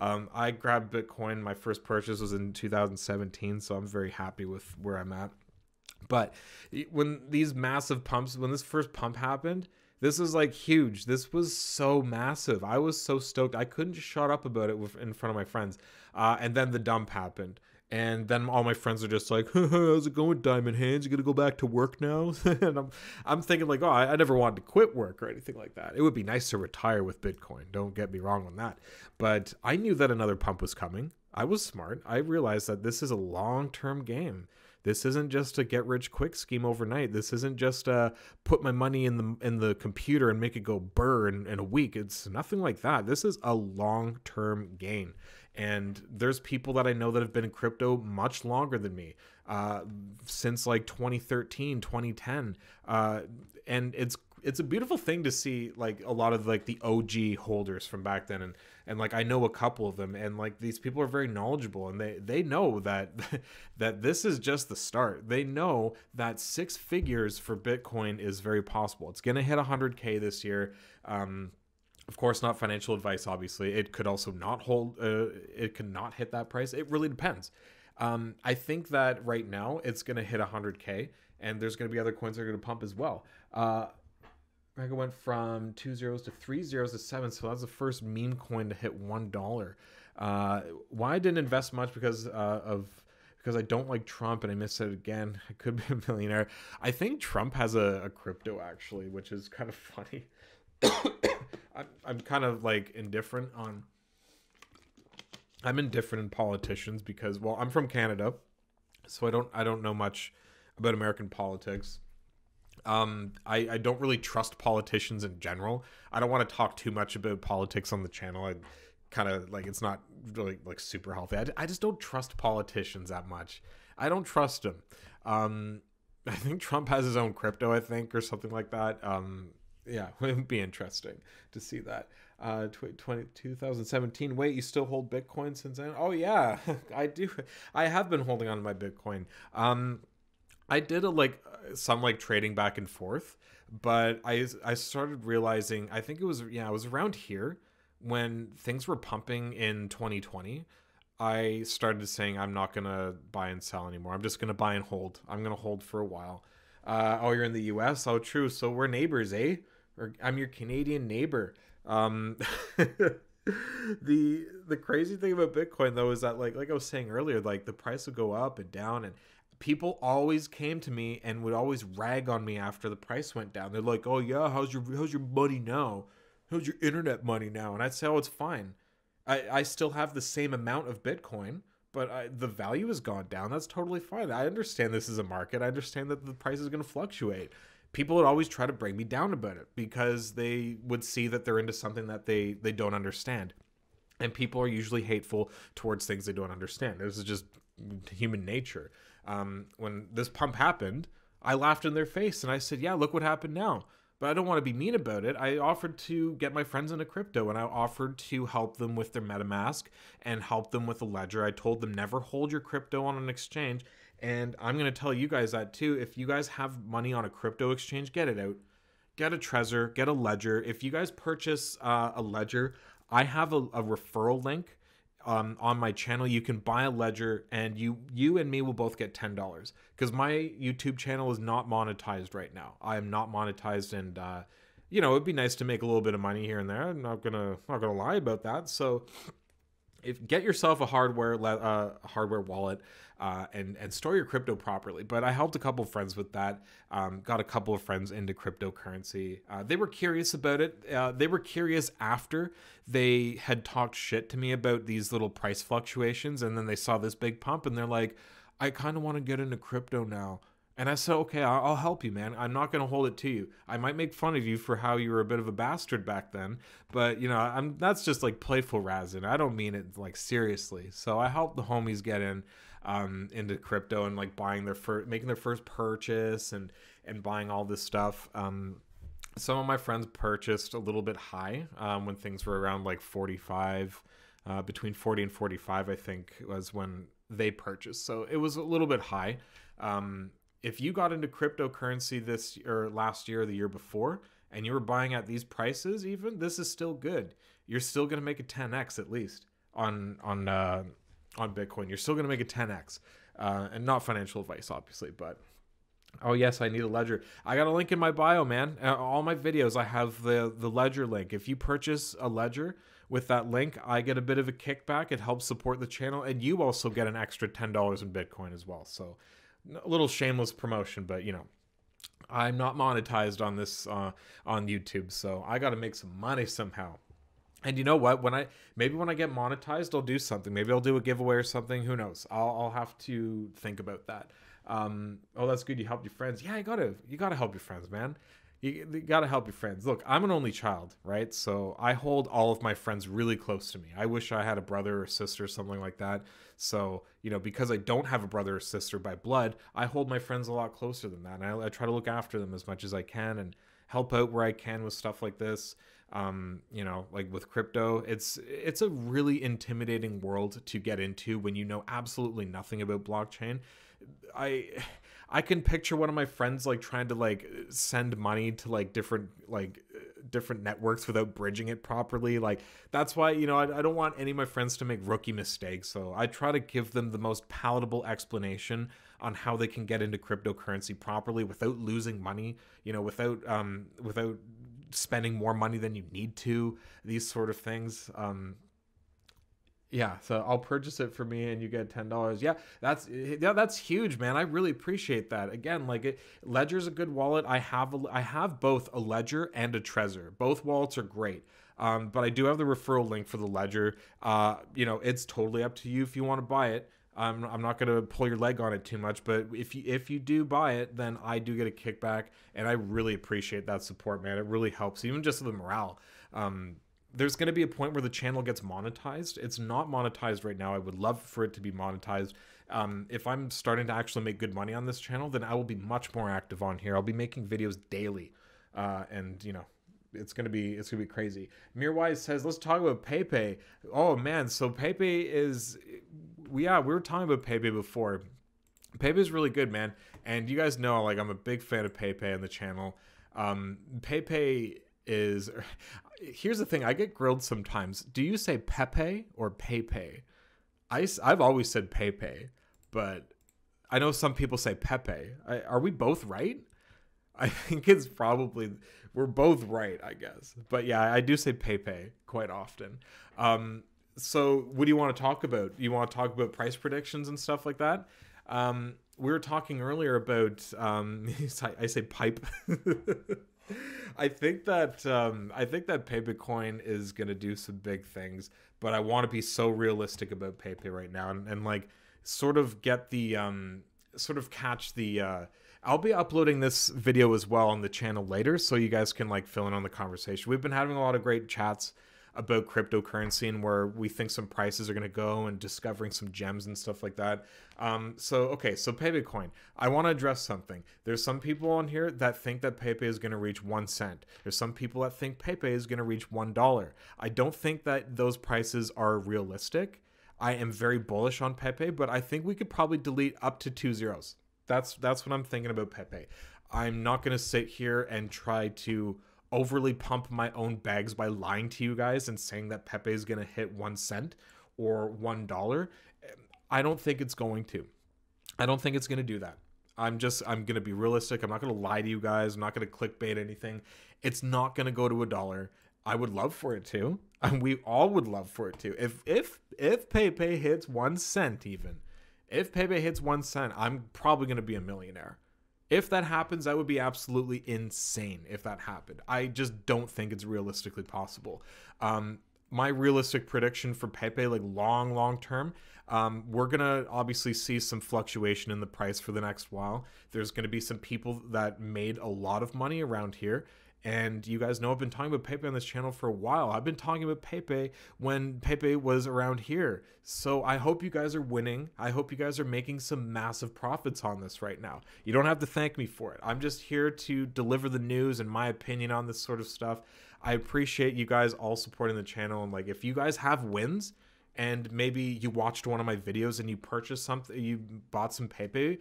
I grabbed Bitcoin. My first purchase was in 2017, so I'm very happy with where I'm at. But when these massive pumps, when this first pump happened, this is like huge. This was so massive. I was so stoked. I couldn't just shut up about it in front of my friends. And then the dump happened. And then all my friends are just like, how's it going, Diamond Hands? You gonna go back to work now? And I'm thinking like, oh, I never wanted to quit work or anything like that. It would be nice to retire with Bitcoin. Don't get me wrong on that. But I knew that another pump was coming. I was smart. I realized that this is a long-term game. This isn't just a get-rich-quick scheme overnight. This isn't just put my money in the computer and make it go burr in a week. It's nothing like that. This is a long-term gain. And there's people that I know that have been in crypto much longer than me, since like 2013, 2010. And it's a beautiful thing to see like a lot of like the OG holders from back then. And like, I know a couple of them, and like these people are very knowledgeable, and they know that this is just the start. They know that 6 figures for Bitcoin is very possible. It's going to hit 100K this year. Of course, not financial advice, obviously. It could also not hold, it could not hit that price. It really depends. I think that right now it's going to hit 100K, and there's going to be other coins that are going to pump as well. Mega went from 2 zeros to 3 zeros to 7, so that's the first meme coin to hit $1. Why I didn't invest much because I don't like Trump, and I missed it again. I could be a millionaire. I think Trump has a crypto, actually, which is kind of funny. I'm kind of like indifferent on. I'm indifferent in politicians because, well, I'm from Canada, so I don't know much about American politics. I don't really trust politicians in general. I don't want to talk too much about politics on the channel. I kind of like, it's not really like super healthy. I just don't trust politicians that much. I don't trust them. I think Trump has his own crypto, I think, or something like that. Yeah, it would be interesting to see that. 2017. Wait, you still hold Bitcoin since then? Oh yeah, I do. I have been holding on to my Bitcoin. I did some trading back and forth, but I started realizing, I think it was around here when things were pumping in 2020. I started saying, I'm not gonna buy and sell anymore. I'm just gonna buy and hold. I'm gonna hold for a while. Oh, you're in the U.S. Oh, true. So we're neighbors, eh? Or I'm your Canadian neighbor. The crazy thing about Bitcoin though is that like I was saying earlier, like the price will go up and down, and people always came to me and would always rag on me after the price went down. They're like, oh yeah, how's your money now? How's your internet money now? And I'd say, oh, it's fine. I still have the same amount of Bitcoin, but the value has gone down. That's totally fine. I understand this is a market. I understand that the price is going to fluctuate. People would always try to bring me down about it because they would see that they're into something that they don't understand. And people are usually hateful towards things they don't understand. This is just human nature. When this pump happened, I laughed in their face and I said, yeah, look what happened now. But I don't want to be mean about it. I offered to get my friends into crypto, and I offered to help them with their MetaMask and help them with the Ledger. I told them never hold your crypto on an exchange, and I'm going to tell you guys that too. If you guys have money on a crypto exchange, get it out. Get a Trezor, get a Ledger. If you guys purchase a Ledger, I have a referral link on my channel. You can buy a Ledger, and you and me will both get $10 because my YouTube channel is not monetized right now. I am not monetized, and you know, it'd be nice to make a little bit of money here and there. I'm not gonna lie about that. So, if get yourself a hardware wallet and store your crypto properly. But I helped a couple of friends with that. Got a couple of friends into cryptocurrency. They were curious about it. They were curious after they had talked shit to me about these little price fluctuations, and then they saw this big pump and they're like, I kind of want to get into crypto now. And I said, okay, I'll help you, man. I'm not going to hold it to you. I might make fun of you for how you were a bit of a bastard back then, but you know, that's just like playful razzing. I don't mean it like seriously. So I helped the homies get in into crypto and like buying their first, making their first purchase and buying all this stuff. Some of my friends purchased a little bit high when things were around like 45, between 40 and 45, I think was when they purchased. So it was a little bit high. If you got into cryptocurrency this year, last year or the year before, and you were buying at these prices, even this is still good. You're still going to make a 10x at least on Bitcoin. You're still going to make a 10x, and not financial advice, obviously. But oh yes, I need a Ledger. I got a link in my bio, man. All my videos, I have the Ledger link. If you purchase a Ledger with that link, I get a bit of a kickback. It helps support the channel, and you also get an extra $10 in Bitcoin as well. So. A little shameless promotion, but you know, I'm not monetized on this on YouTube, so I got to make some money somehow. And you know what? Maybe when I get monetized, I'll do something. Maybe I'll do a giveaway or something. Who knows? I'll have to think about that. Oh, that's good. You helped your friends. Yeah, you gotta help your friends, man. You gotta help your friends. Look, I'm an only child, right? So I hold all of my friends really close to me. I wish I had a brother or sister or something like that. So, you know, because I don't have a brother or sister by blood, I hold my friends a lot closer than that. And I try to look after them as much as I can and help out where I can with stuff like this. You know, like with crypto, it's a really intimidating world to get into when you know absolutely nothing about blockchain. I can picture one of my friends like trying to like send money to like different networks without bridging it properly. Like that's why, you know, I don't want any of my friends to make rookie mistakes. So I try to give them the most palatable explanation on how they can get into cryptocurrency properly without losing money, you know, without spending more money than you need to, these sort of things. Yeah, so I'll purchase it for me and you get $10. Yeah, that's huge, man. I really appreciate that. Again, like Ledger's a good wallet. I have both a Ledger and a Trezor. Both wallets are great. But I do have the referral link for the Ledger. You know, it's totally up to you if you want to buy it. I'm not going to pull your leg on it too much, but if you do buy it, then I do get a kickback, and I really appreciate that support, man. It really helps, even just the morale. There's going to be a point where the channel gets monetized. It's not monetized right now. I would love for it to be monetized. If I'm starting to actually make good money on this channel, then I will be much more active on here. I'll be making videos daily. And you know, it's going to be crazy. Mirwise says, let's talk about Pepe. Oh man. So Pepe is, yeah, we were talking about Pepe before. Pepe's really good, man. And you guys know, like, I'm a big fan of Pepe and the channel. Pepe is, here's the thing, I get grilled sometimes. Do you say Pepe or Pepe? I've always said Pepe, but I know some people say Pepe. Are we both right? I think it's probably, we're both right, I guess. But yeah, I do say Pepe quite often. So what do you want to talk about? You want to talk about price predictions and stuff like that? we were talking earlier about, I say pipe. I think that Pepe coin is going to do some big things, but I want to be so realistic about Pepe right now and like sort of get the, sort of catch the, I'll be uploading this video as well on the channel later, so you guys can like fill in on the conversation. We've been having a lot of great chats about cryptocurrency and where we think some prices are going to go and discovering some gems and stuff like that. So Pepe coin, I want to address something. There's some people on here that think that Pepe is going to reach 1 cent. There's some people that think Pepe is going to reach $1. I don't think that those prices are realistic. I am very bullish on Pepe, but I think we could probably delete up to 2 zeros. That's what I'm thinking about Pepe. I'm not going to sit here and try to overly pump my own bags by lying to you guys and saying that Pepe is going to hit 1 cent or $1. I don't think it's going to. I don't think it's going to do that. I'm going to be realistic. I'm not going to lie to you guys. I'm not going to clickbait anything. It's not going to go to $1. I would love for it to. And we all would love for it to. If Pepe hits 1 cent even, if Pepe hits 1 cent, I'm probably going to be a millionaire. If that happens, that would be absolutely insane if that happened. I just don't think it's realistically possible. My realistic prediction for Pepe, like long term, we're going to obviously see some fluctuation in the price for the next while. There's going to be some people that made a lot of money around here. And you guys know I've been talking about Pepe on this channel for a while. I've been talking about Pepe when Pepe was around here. So I hope you guys are winning. I hope you guys are making some massive profits on this right now. You don't have to thank me for it. I'm just here to deliver the news and my opinion on this sort of stuff. I appreciate you guys all supporting the channel. And like, if you guys have wins, and maybe you watched one of my videos and you purchased something, you bought some Pepe,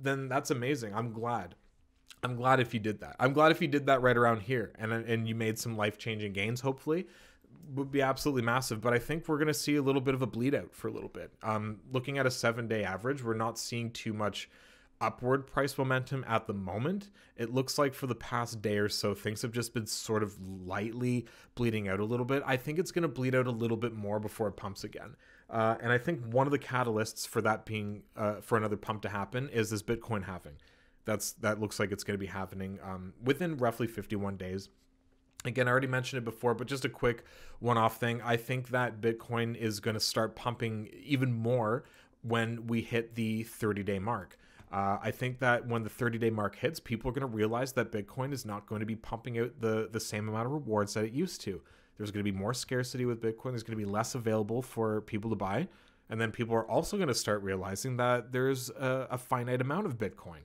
then that's amazing. I'm glad. I'm glad if you did that. I'm glad if you did that right around here and you made some life-changing gains, hopefully. It would be absolutely massive, but I think we're going to see a little bit of a bleed out for a little bit. Looking at a 7-day average, we're not seeing too much upward price momentum at the moment. It looks like for the past day or so, things have just been sort of lightly bleeding out a little bit. I think it's going to bleed out a little bit more before it pumps again. And I think one of the catalysts for that being, for another pump to happen is this Bitcoin halving. That looks like it's going to be happening within roughly 51 days. Again, I already mentioned it before, but just a quick one-off thing. I think that Bitcoin is going to start pumping even more when we hit the 30-day mark. I think that when the 30-day mark hits, people are going to realize that Bitcoin is not going to be pumping out the same amount of rewards that it used to. There's going to be more scarcity with Bitcoin. There's going to be less available for people to buy. And then people are also going to start realizing that there's a finite amount of Bitcoin.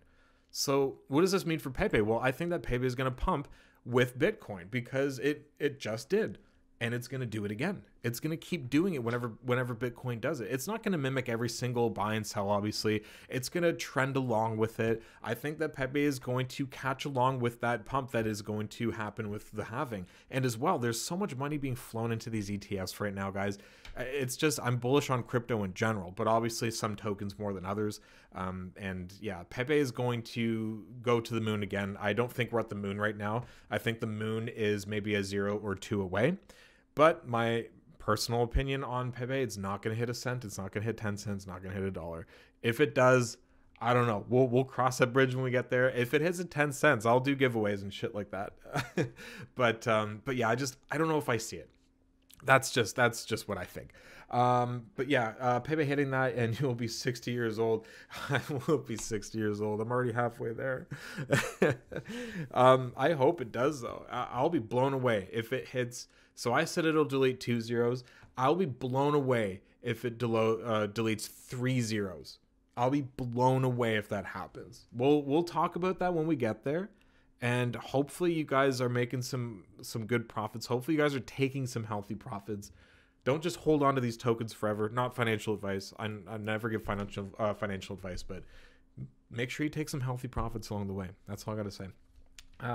So what does this mean for Pepe? Well, I think that Pepe is going to pump with Bitcoin because it just did. And it's going to do it again. It's going to keep doing it whenever Bitcoin does it. It's not going to mimic every single buy and sell, obviously. It's going to trend along with it. I think that Pepe is going to catch along with that pump that is going to happen with the halving. And as well, there's so much money being flown into these ETFs right now, guys. It's just, I'm bullish on crypto in general, but obviously some tokens more than others. And yeah, Pepe is going to go to the moon again. I don't think we're at the moon right now. I think the moon is maybe a 0 or 2 away. But my personal opinion on Pepe, it's not going to hit 1 cent. It's not going to hit 10 cents. It's not going to hit $1. If it does, I don't know. We'll cross that bridge when we get there. If it hits at 10 cents, I'll do giveaways and shit like that. But yeah, I don't know if I see it. That's just what I think. But yeah, Pepe hitting that and you'll be 60 years old. I will be 60 years old. I'm already halfway there. I hope it does though. I'll be blown away if it hits. So I said it'll delete 2 zeros. I'll be blown away if it deletes 3 zeros. I'll be blown away if that happens. We'll talk about that when we get there. And hopefully you guys are making some good profits. Hopefully you guys are taking some healthy profits. Don't just hold on to these tokens forever. Not financial advice. I never give financial advice, but make sure you take some healthy profits along the way. That's all I got to say. So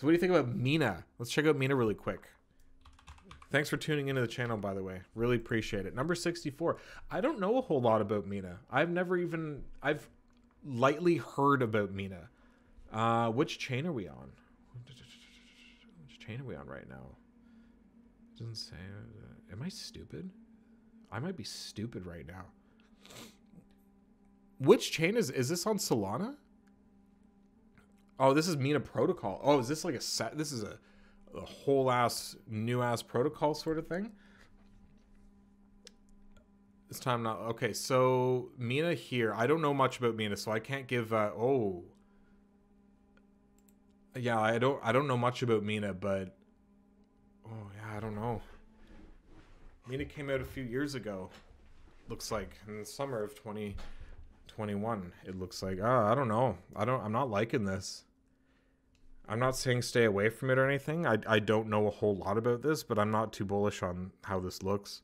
what do you think about Mina? Let's check out Mina really quick. Thanks for tuning into the channel, by the way. Really appreciate it. Number 64. I don't know a whole lot about Mina. I've lightly heard about Mina. Which chain are we on? Which chain are we on right now? It doesn't say. Am I stupid? I might be stupid right now. Which chain is this on Solana? Oh, this is Mina Protocol. Oh, is this like a set? This is a whole ass, new ass protocol sort of thing? This time not. Okay, so Mina here. I don't know much about Mina, so I can't give, oh. Yeah, I don't know much about Mina, but, oh yeah, I don't know. Mina came out a few years ago, looks like, in the summer of 2021, it looks like. I don't know. I'm not liking this. I'm not saying stay away from it or anything. I don't know a whole lot about this, but I'm not too bullish on how this looks.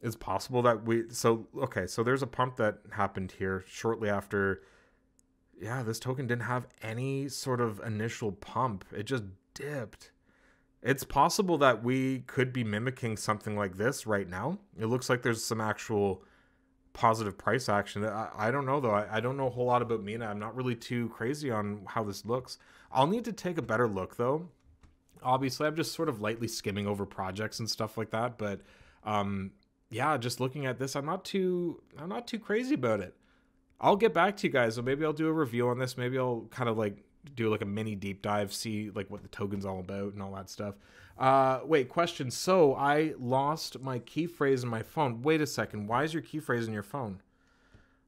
It's possible that so there's a pump that happened here shortly after. Yeah, this token didn't have any sort of initial pump. It just dipped. It's possible that we could be mimicking something like this right now. It looks like there's some actual positive price action. I don't know, though. I don't know a whole lot about Mina. I'm not really too crazy on how this looks. I'll need to take a better look, though. Obviously, I'm just sort of lightly skimming over projects and stuff like that. But, yeah, just looking at this, I'm not too crazy about it. I'll get back to you guys, so maybe I'll do a review on this. Maybe I'll kind of like do like a mini deep dive, see like what the token's all about and all that stuff. Wait, question. So I lost my key phrase in my phone. Wait a second. Why is your key phrase in your phone?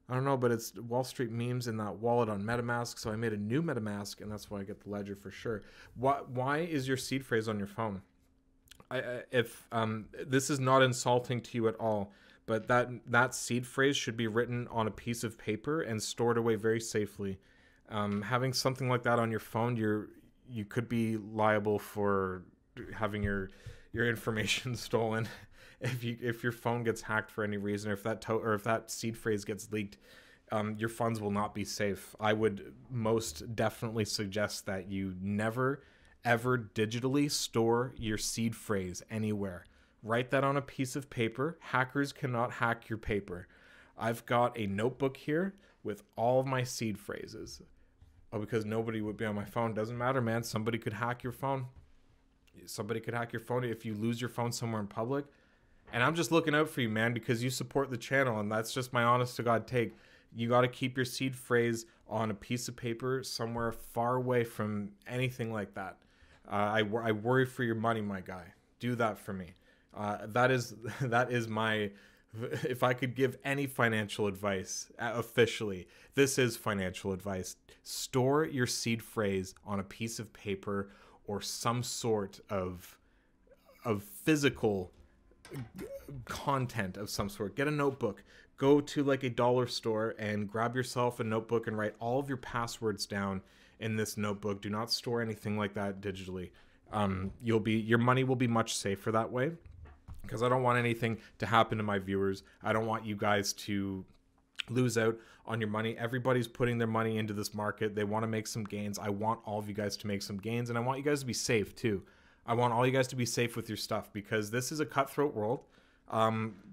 I don't know, but it's Wall Street memes in that wallet on MetaMask. So I made a new MetaMask, and that's why I get the Ledger for sure. Why is your seed phrase on your phone? This is not insulting to you at all. But that seed phrase should be written on a piece of paper and stored away very safely. Having something like that on your phone, you could be liable for having your information stolen if your phone gets hacked for any reason, or if that seed phrase gets leaked, your funds will not be safe. I would most definitely suggest that you never ever digitally store your seed phrase anywhere. Write that on a piece of paper. Hackers cannot hack your paper. I've got a notebook here with all of my seed phrases. Oh, because nobody would be on my phone. Doesn't matter, man. Somebody could hack your phone. Somebody could hack your phone if you lose your phone somewhere in public. And I'm just looking out for you, man, because you support the channel, and that's just my honest to God take. You got to keep your seed phrase on a piece of paper somewhere far away from anything like that. I worry for your money, my guy. Do that for me. That is my, if I could give any financial advice officially, this is financial advice. Store your seed phrase on a piece of paper or some sort of physical content of some sort. Get a notebook, go to like a dollar store and grab yourself a notebook and write all of your passwords down in this notebook. Do not store anything like that digitally. Your money will be much safer that way. Because I don't want anything to happen to my viewers. I don't want you guys to lose out on your money. Everybody's putting their money into this market. They want to make some gains. I want all of you guys to make some gains. And I want you guys to be safe too. I want all you guys to be safe with your stuff. Because this is a cutthroat world.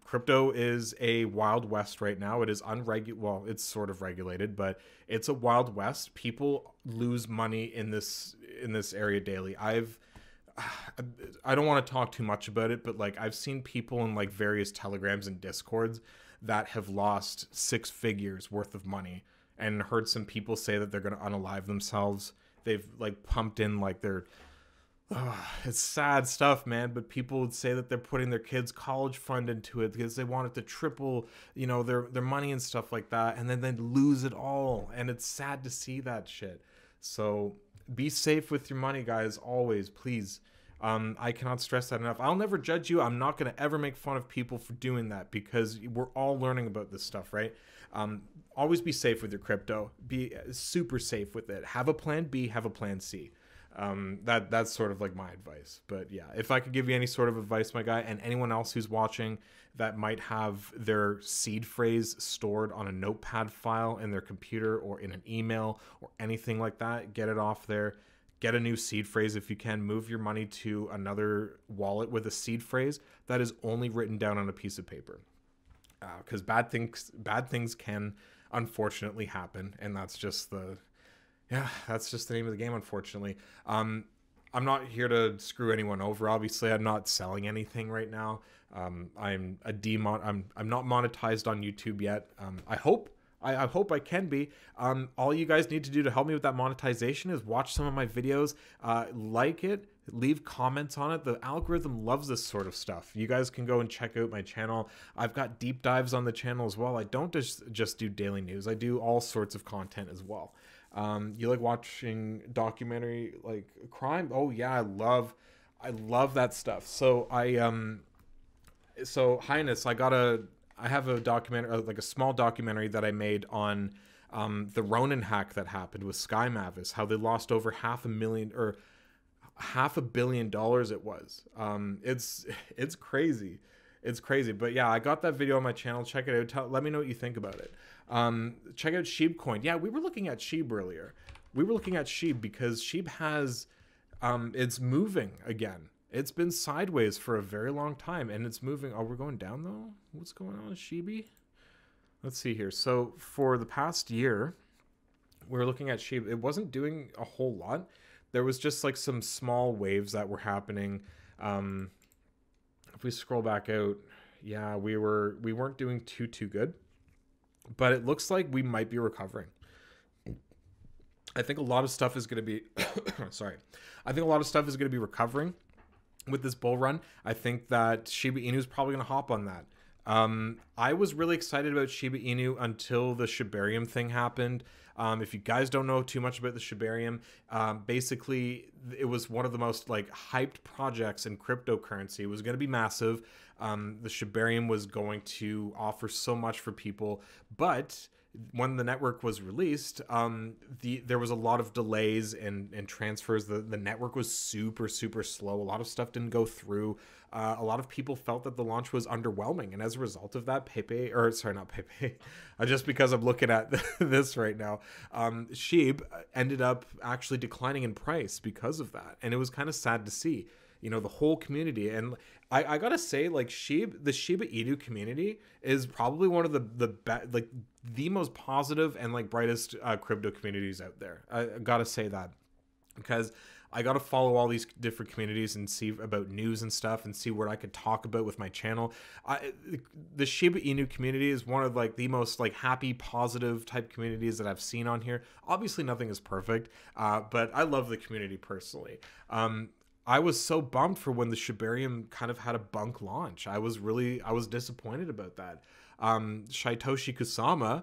Crypto is a wild west right now. It is unregulated. Well, it's sort of regulated. But it's a wild west. People lose money in this area daily. I don't want to talk too much about it, but like I've seen people in like various telegrams and discords that have lost 6 figures worth of money, and heard some people say that they're going to unalive themselves. They've like pumped in like their, it's sad stuff, man, but people would say that they're putting their kids' college fund into it because they want it to triple, you know, their money and stuff like that. And then they lose it all. And it's sad to see that shit. So be safe with your money, guys, always, please. I cannot stress that enough. I'll never judge you. I'm not going to ever make fun of people for doing that, because we're all learning about this stuff, right? Always be safe with your crypto. Be super safe with it. Have a plan B, have a plan C. That's sort of like my advice. But yeah, if I could give you any sort of advice, my guy, and anyone else who's watching that might have their seed phrase stored on a notepad file in their computer or in an email or anything like that, get it off there. Get a new seed phrase if you can. Move your money to another wallet with a seed phrase that is only written down on a piece of paper. Because bad things can unfortunately happen, and that's just the... Yeah, that's just the name of the game, unfortunately. I'm not here to screw anyone over. Obviously, I'm not selling anything right now. I'm not monetized on YouTube yet. I hope. I hope I can be. All you guys need to do to help me with that monetization is watch some of my videos, like it, leave comments on it. The algorithm loves this sort of stuff. You guys can go and check out my channel. I've got deep dives on the channel as well. I don't just do daily news. I do all sorts of content as well. You like watching documentary, like crime? Oh yeah, I love that stuff. So so Highness, I have a documentary, like a small documentary that I made on the Ronin hack that happened with Sky Mavis, how they lost over $500,000 or $500 million. It was it's crazy. It's crazy. But yeah, I got that video on my channel. Check it out. Let me know what you think about it. Check out SheebCoin. Yeah, we were looking at Sheeb earlier. We were looking at Sheeb because Sheeb has, it's moving again. It's been sideways for a very long time and it's moving. Oh, we're going down though? What's going on with Sheeby? Let's see here. So for the past year, we were looking at Sheeb. It wasn't doing a whole lot. There was just like some small waves that were happening. If we scroll back out, yeah, we weren't doing too good, but it looks like we might be recovering. I think a lot of stuff is going to be sorry. I think a lot of stuff is going to be recovering with this bull run. I think that Shiba Inu is probably going to hop on that. I was really excited about Shiba Inu until the Shibarium thing happened. If you guys don't know too much about the Shibarium, basically it was one of the most like hyped projects in cryptocurrency. It was going to be massive. The Shibarium was going to offer so much for people, but when the network was released, there was a lot of delays and transfers. The network was super slow. A lot of stuff didn't go through. A lot of people felt that the launch was underwhelming, and as a result of that, Pepe, or sorry, not Pepe, just because I'm looking at this right now, Sheeb ended up actually declining in price because of that, and it was kind of sad to see. You know, the whole community, and I gotta say, like the Shiba Inu community is probably one of the most positive and like brightest crypto communities out there. I gotta say that because I gotta follow all these different communities and see about news and stuff and see what I could talk about with my channel. The Shiba Inu community is one of like the most like happy, positive type communities that I've seen on here. Obviously, nothing is perfect, but I love the community personally. I was so bummed for when the Shibarium kind of had a bunk launch. I was disappointed about that. Shytoshi Kusama,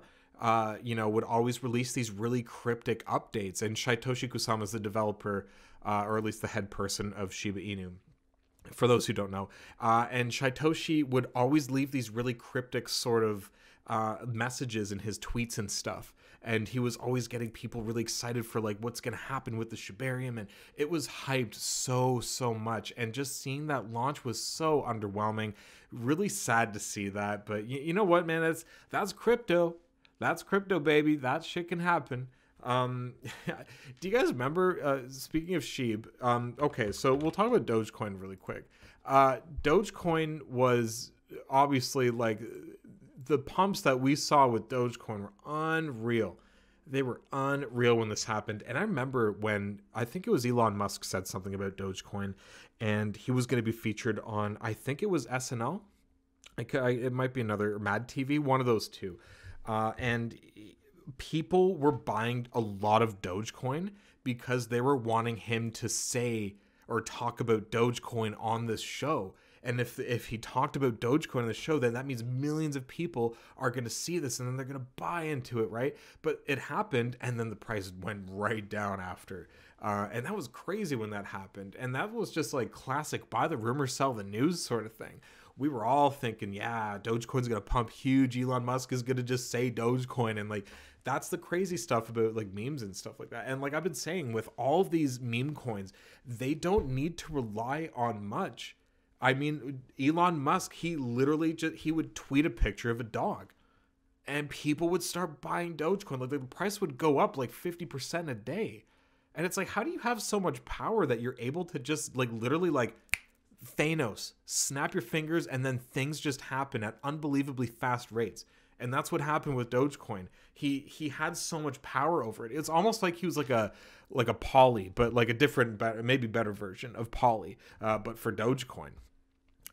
you know, would always release these really cryptic updates. And Shytoshi Kusama is the developer, or at least the head person of Shiba Inu, for those who don't know. And Shytoshi would always leave these really cryptic sort of messages in his tweets and stuff. And he was always getting people really excited for like what's going to happen with the Shibarium. And it was hyped so much. And just seeing that launch was so underwhelming. Really sad to see that. But you know what, man, that's crypto. That's crypto, baby. That shit can happen. Do you guys remember, speaking of Sheeb, okay, so we'll talk about Dogecoin really quick. Dogecoin was obviously like, the pumps that we saw with Dogecoin were unreal. They were unreal when this happened. And I remember when, I think it was Elon Musk said something about Dogecoin and he was going to be featured on, I think it was SNL. It might be another, Mad TV, one of those two. And people were buying a lot of Dogecoin because they were wanting him to say or talk about Dogecoin on this show. And if he talked about Dogecoin on the show, then that means millions of people are going to see this and then they're going to buy into it, right? But it happened and then the price went right down after. And that was crazy when that happened. And that was just like classic buy the rumor, sell the news sort of thing. We were all thinking, yeah, Dogecoin's going to pump huge. Elon Musk is going to just say Dogecoin. And like, that's the crazy stuff about like memes and stuff like that. And like I've been saying with all of these meme coins, they don't need to rely on much. I mean, Elon Musk, he literally just, he would tweet a picture of a dog and people would start buying Dogecoin. Like the price would go up like 50% a day. And it's like, how do you have so much power that you're able to just like literally like Thanos, snap your fingers and then things just happen at unbelievably fast rates. And that's what happened with Dogecoin. He had so much power over it. It's almost like he was like a Pauly, but like a different, maybe better version of Pauly, but for Dogecoin.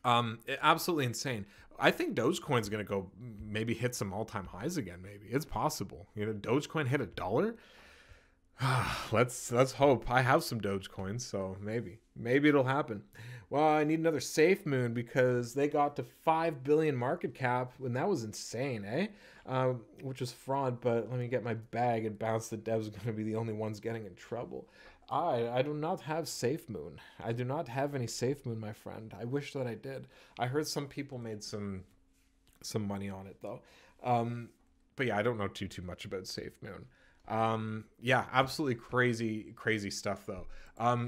Absolutely insane. I think Dogecoin's going to go maybe hit some all-time highs again. Maybe it's possible. You know, Dogecoin hit $1. Let's hope. I have some Dogecoin, so maybe it'll happen. Well, I need another SafeMoon because they got to 5 billion market cap, and that was insane, eh? Which was fraud, but let me get my bag and bounce. The devs are going to be the only ones getting in trouble. I do not have SafeMoon. I do not have any SafeMoon, my friend. I wish that I did. I heard some people made some money on it, though. But yeah, I don't know too much about SafeMoon. Yeah, absolutely crazy stuff though.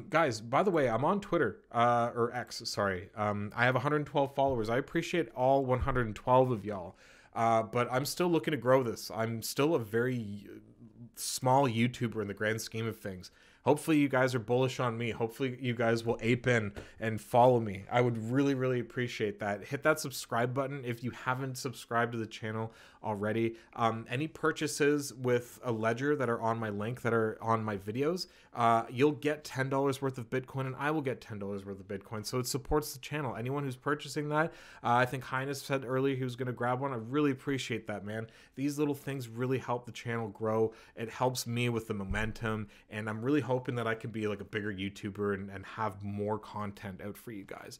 Guys, by the way, I'm on Twitter, or X, sorry. I have 112 followers. I appreciate all 112 of y'all. But I'm still looking to grow this. I'm still a very small YouTuber in the grand scheme of things. Hopefully you guys are bullish on me. Hopefully you guys will ape in and follow me. I would really appreciate that. Hit that subscribe button if you haven't subscribed to the channel already. Any purchases with a Ledger that are on my link, that are on my videos, you'll get $10 worth of Bitcoin, and I will get $10 worth of Bitcoin. So it supports the channel. Anyone who's purchasing that, I think Highness said earlier he was going to grab one. I really appreciate that, man. These little things really help the channel grow. It helps me with the momentum, and I'm really hoping that I can be like a bigger YouTuber and have more content out for you guys.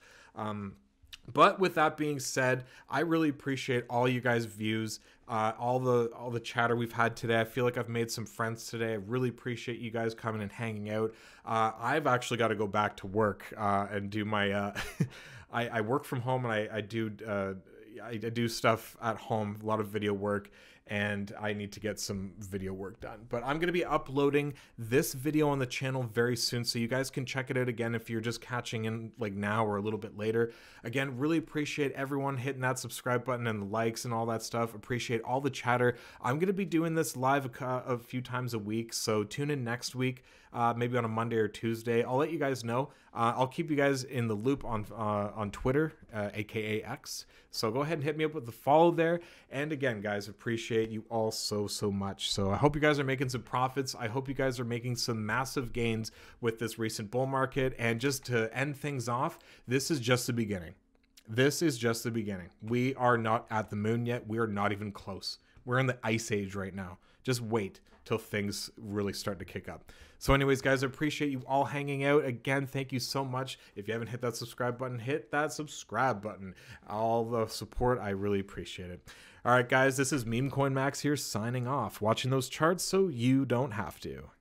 But with that being said, I really appreciate all you guys' views, all the chatter we've had today. I feel like I've made some friends today. I really appreciate you guys coming and hanging out. I've actually got to go back to work and do my I work from home, and I do stuff at home, a lot of video work, and I need to get some video work done. But I'm going to be uploading this video on the channel very soon, so you guys can check it out again if you're just catching in like now or a little bit later. Again, really appreciate everyone hitting that subscribe button and the likes and all that stuff. Appreciate all the chatter. I'm going to be doing this live a few times a week, so tune in next week, maybe on a Monday or Tuesday. I'll let you guys know. I'll keep you guys in the loop on Twitter, aka X. So go ahead and hit me up with the follow there. And again, guys, appreciate you all so much. So I hope you guys are making some profits. I hope you guys are making some massive gains with this recent bull market. And just to end things off, this is just the beginning. This is just the beginning. We are not at the moon yet. We are not even close. We're in the ice age right now. Just wait till things really start to kick up. So anyways, guys, I appreciate you all hanging out. Again, thank you so much. If you haven't hit that subscribe button, hit that subscribe button. All the support, I really appreciate it. All right, guys, this is Meme Coin Max here signing off. Watching those charts so you don't have to.